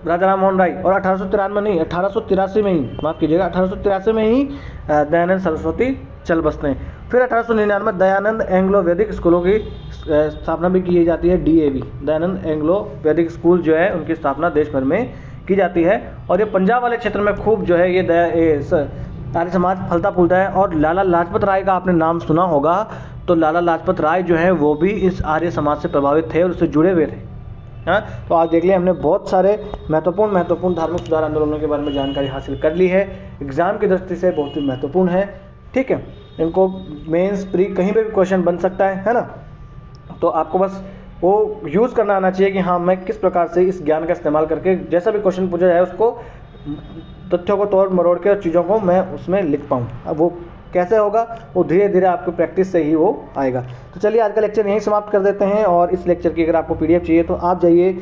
राजा राम मोहन राय, और 1893 नहीं 1883 में ही, माफ़ कीजिएगा 1883 में ही दयानंद सरस्वती चल बसते हैं। फिर 1899 में दयानंद एंग्लो वैदिक स्कूलों की स्थापना भी की जाती है, DAV Dayanand Anglo Vedic school जो है उनकी स्थापना देश भर में की जाती है। और ये पंजाब वाले क्षेत्र में खूब जो है ये आर्य समाज फलता फूलता है। और लाला लाजपत राय का आपने नाम सुना होगा, तो लाला लाजपत राय जो है वो भी इस आर्य समाज से प्रभावित थे और उससे जुड़े हुए थे। हाँ, तो आज देख लिया हमने बहुत सारे महत्वपूर्ण धार्मिक सुधार आंदोलनों के बारे में जानकारी हासिल कर ली है। एग्जाम की दृष्टि से बहुत ही महत्वपूर्ण है, ठीक है। इनको मेंस प्री कहीं पे भी क्वेश्चन बन सकता है ना। तो आपको बस वो यूज़ करना आना चाहिए कि हाँ मैं किस प्रकार से इस ज्ञान का इस्तेमाल करके जैसा भी क्वेश्चन पूछा जाए उसको तथ्यों को तोड़ मरोड़ के और चीज़ों को मैं उसमें लिख पाऊँ। अब वो कैसे होगा वो धीरे धीरे आपको प्रैक्टिस से ही वो आएगा। तो चलिए आज का लेक्चर यहीं समाप्त कर देते हैं। और इस लेक्चर की अगर आपको PDF चाहिए तो आप जाइए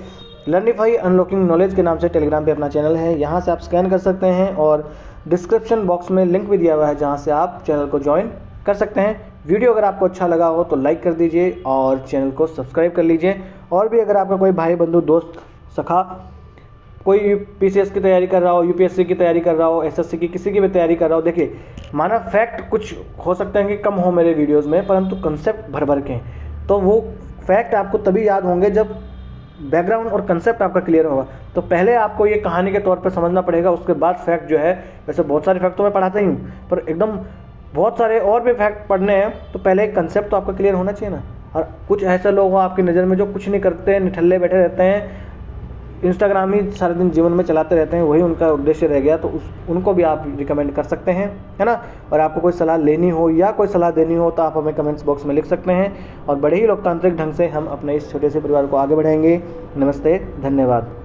लर्निफाई अनलॉकिंग नॉलेज के नाम से टेलीग्राम पे अपना चैनल है, यहाँ से आप स्कैन कर सकते हैं। और डिस्क्रिप्शन बॉक्स में लिंक भी दिया हुआ है जहाँ से आप चैनल को ज्वाइन कर सकते हैं। वीडियो अगर आपको अच्छा लगा हो तो लाइक कर दीजिए और चैनल को सब्सक्राइब कर लीजिए। और भी अगर आपका कोई भाई बंधु दोस्त सखा कोई PCS की तैयारी कर रहा हो, UPSC की तैयारी कर रहा हो, SSC की किसी की भी तैयारी कर रहा हो, देखिए माना फैक्ट कुछ हो सकते हैं कि कम हो मेरे वीडियोस में, परंतु कंसेप्ट भर भर के हैं। तो वो फैक्ट आपको तभी याद होंगे जब बैकग्राउंड और कंसेप्ट आपका क्लियर होगा। तो पहले आपको ये कहानी के तौर पर समझना पड़ेगा, उसके बाद फैक्ट जो है, वैसे बहुत सारे फैक्ट तो मैं पढ़ाता ही हूँ पर एकदम बहुत सारे और भी फैक्ट पढ़ने हैं तो पहले कंसेप्ट तो आपका क्लियर होना चाहिए ना। और कुछ ऐसे लोग हों आपकी नज़र में जो कुछ नहीं करते, निठल्ले बैठे रहते हैं, इंस्टाग्राम ही सारे दिन जीवन में चलाते रहते हैं, वही उनका उद्देश्य रह गया, तो उनको भी आप रिकमेंड कर सकते हैं, है ना। और आपको कोई सलाह लेनी हो या कोई सलाह देनी हो तो आप हमें कमेंट्स बॉक्स में लिख सकते हैं। और बड़े ही लोकतांत्रिक ढंग से हम अपने इस छोटे से परिवार को आगे बढ़ाएंगे। नमस्ते, धन्यवाद।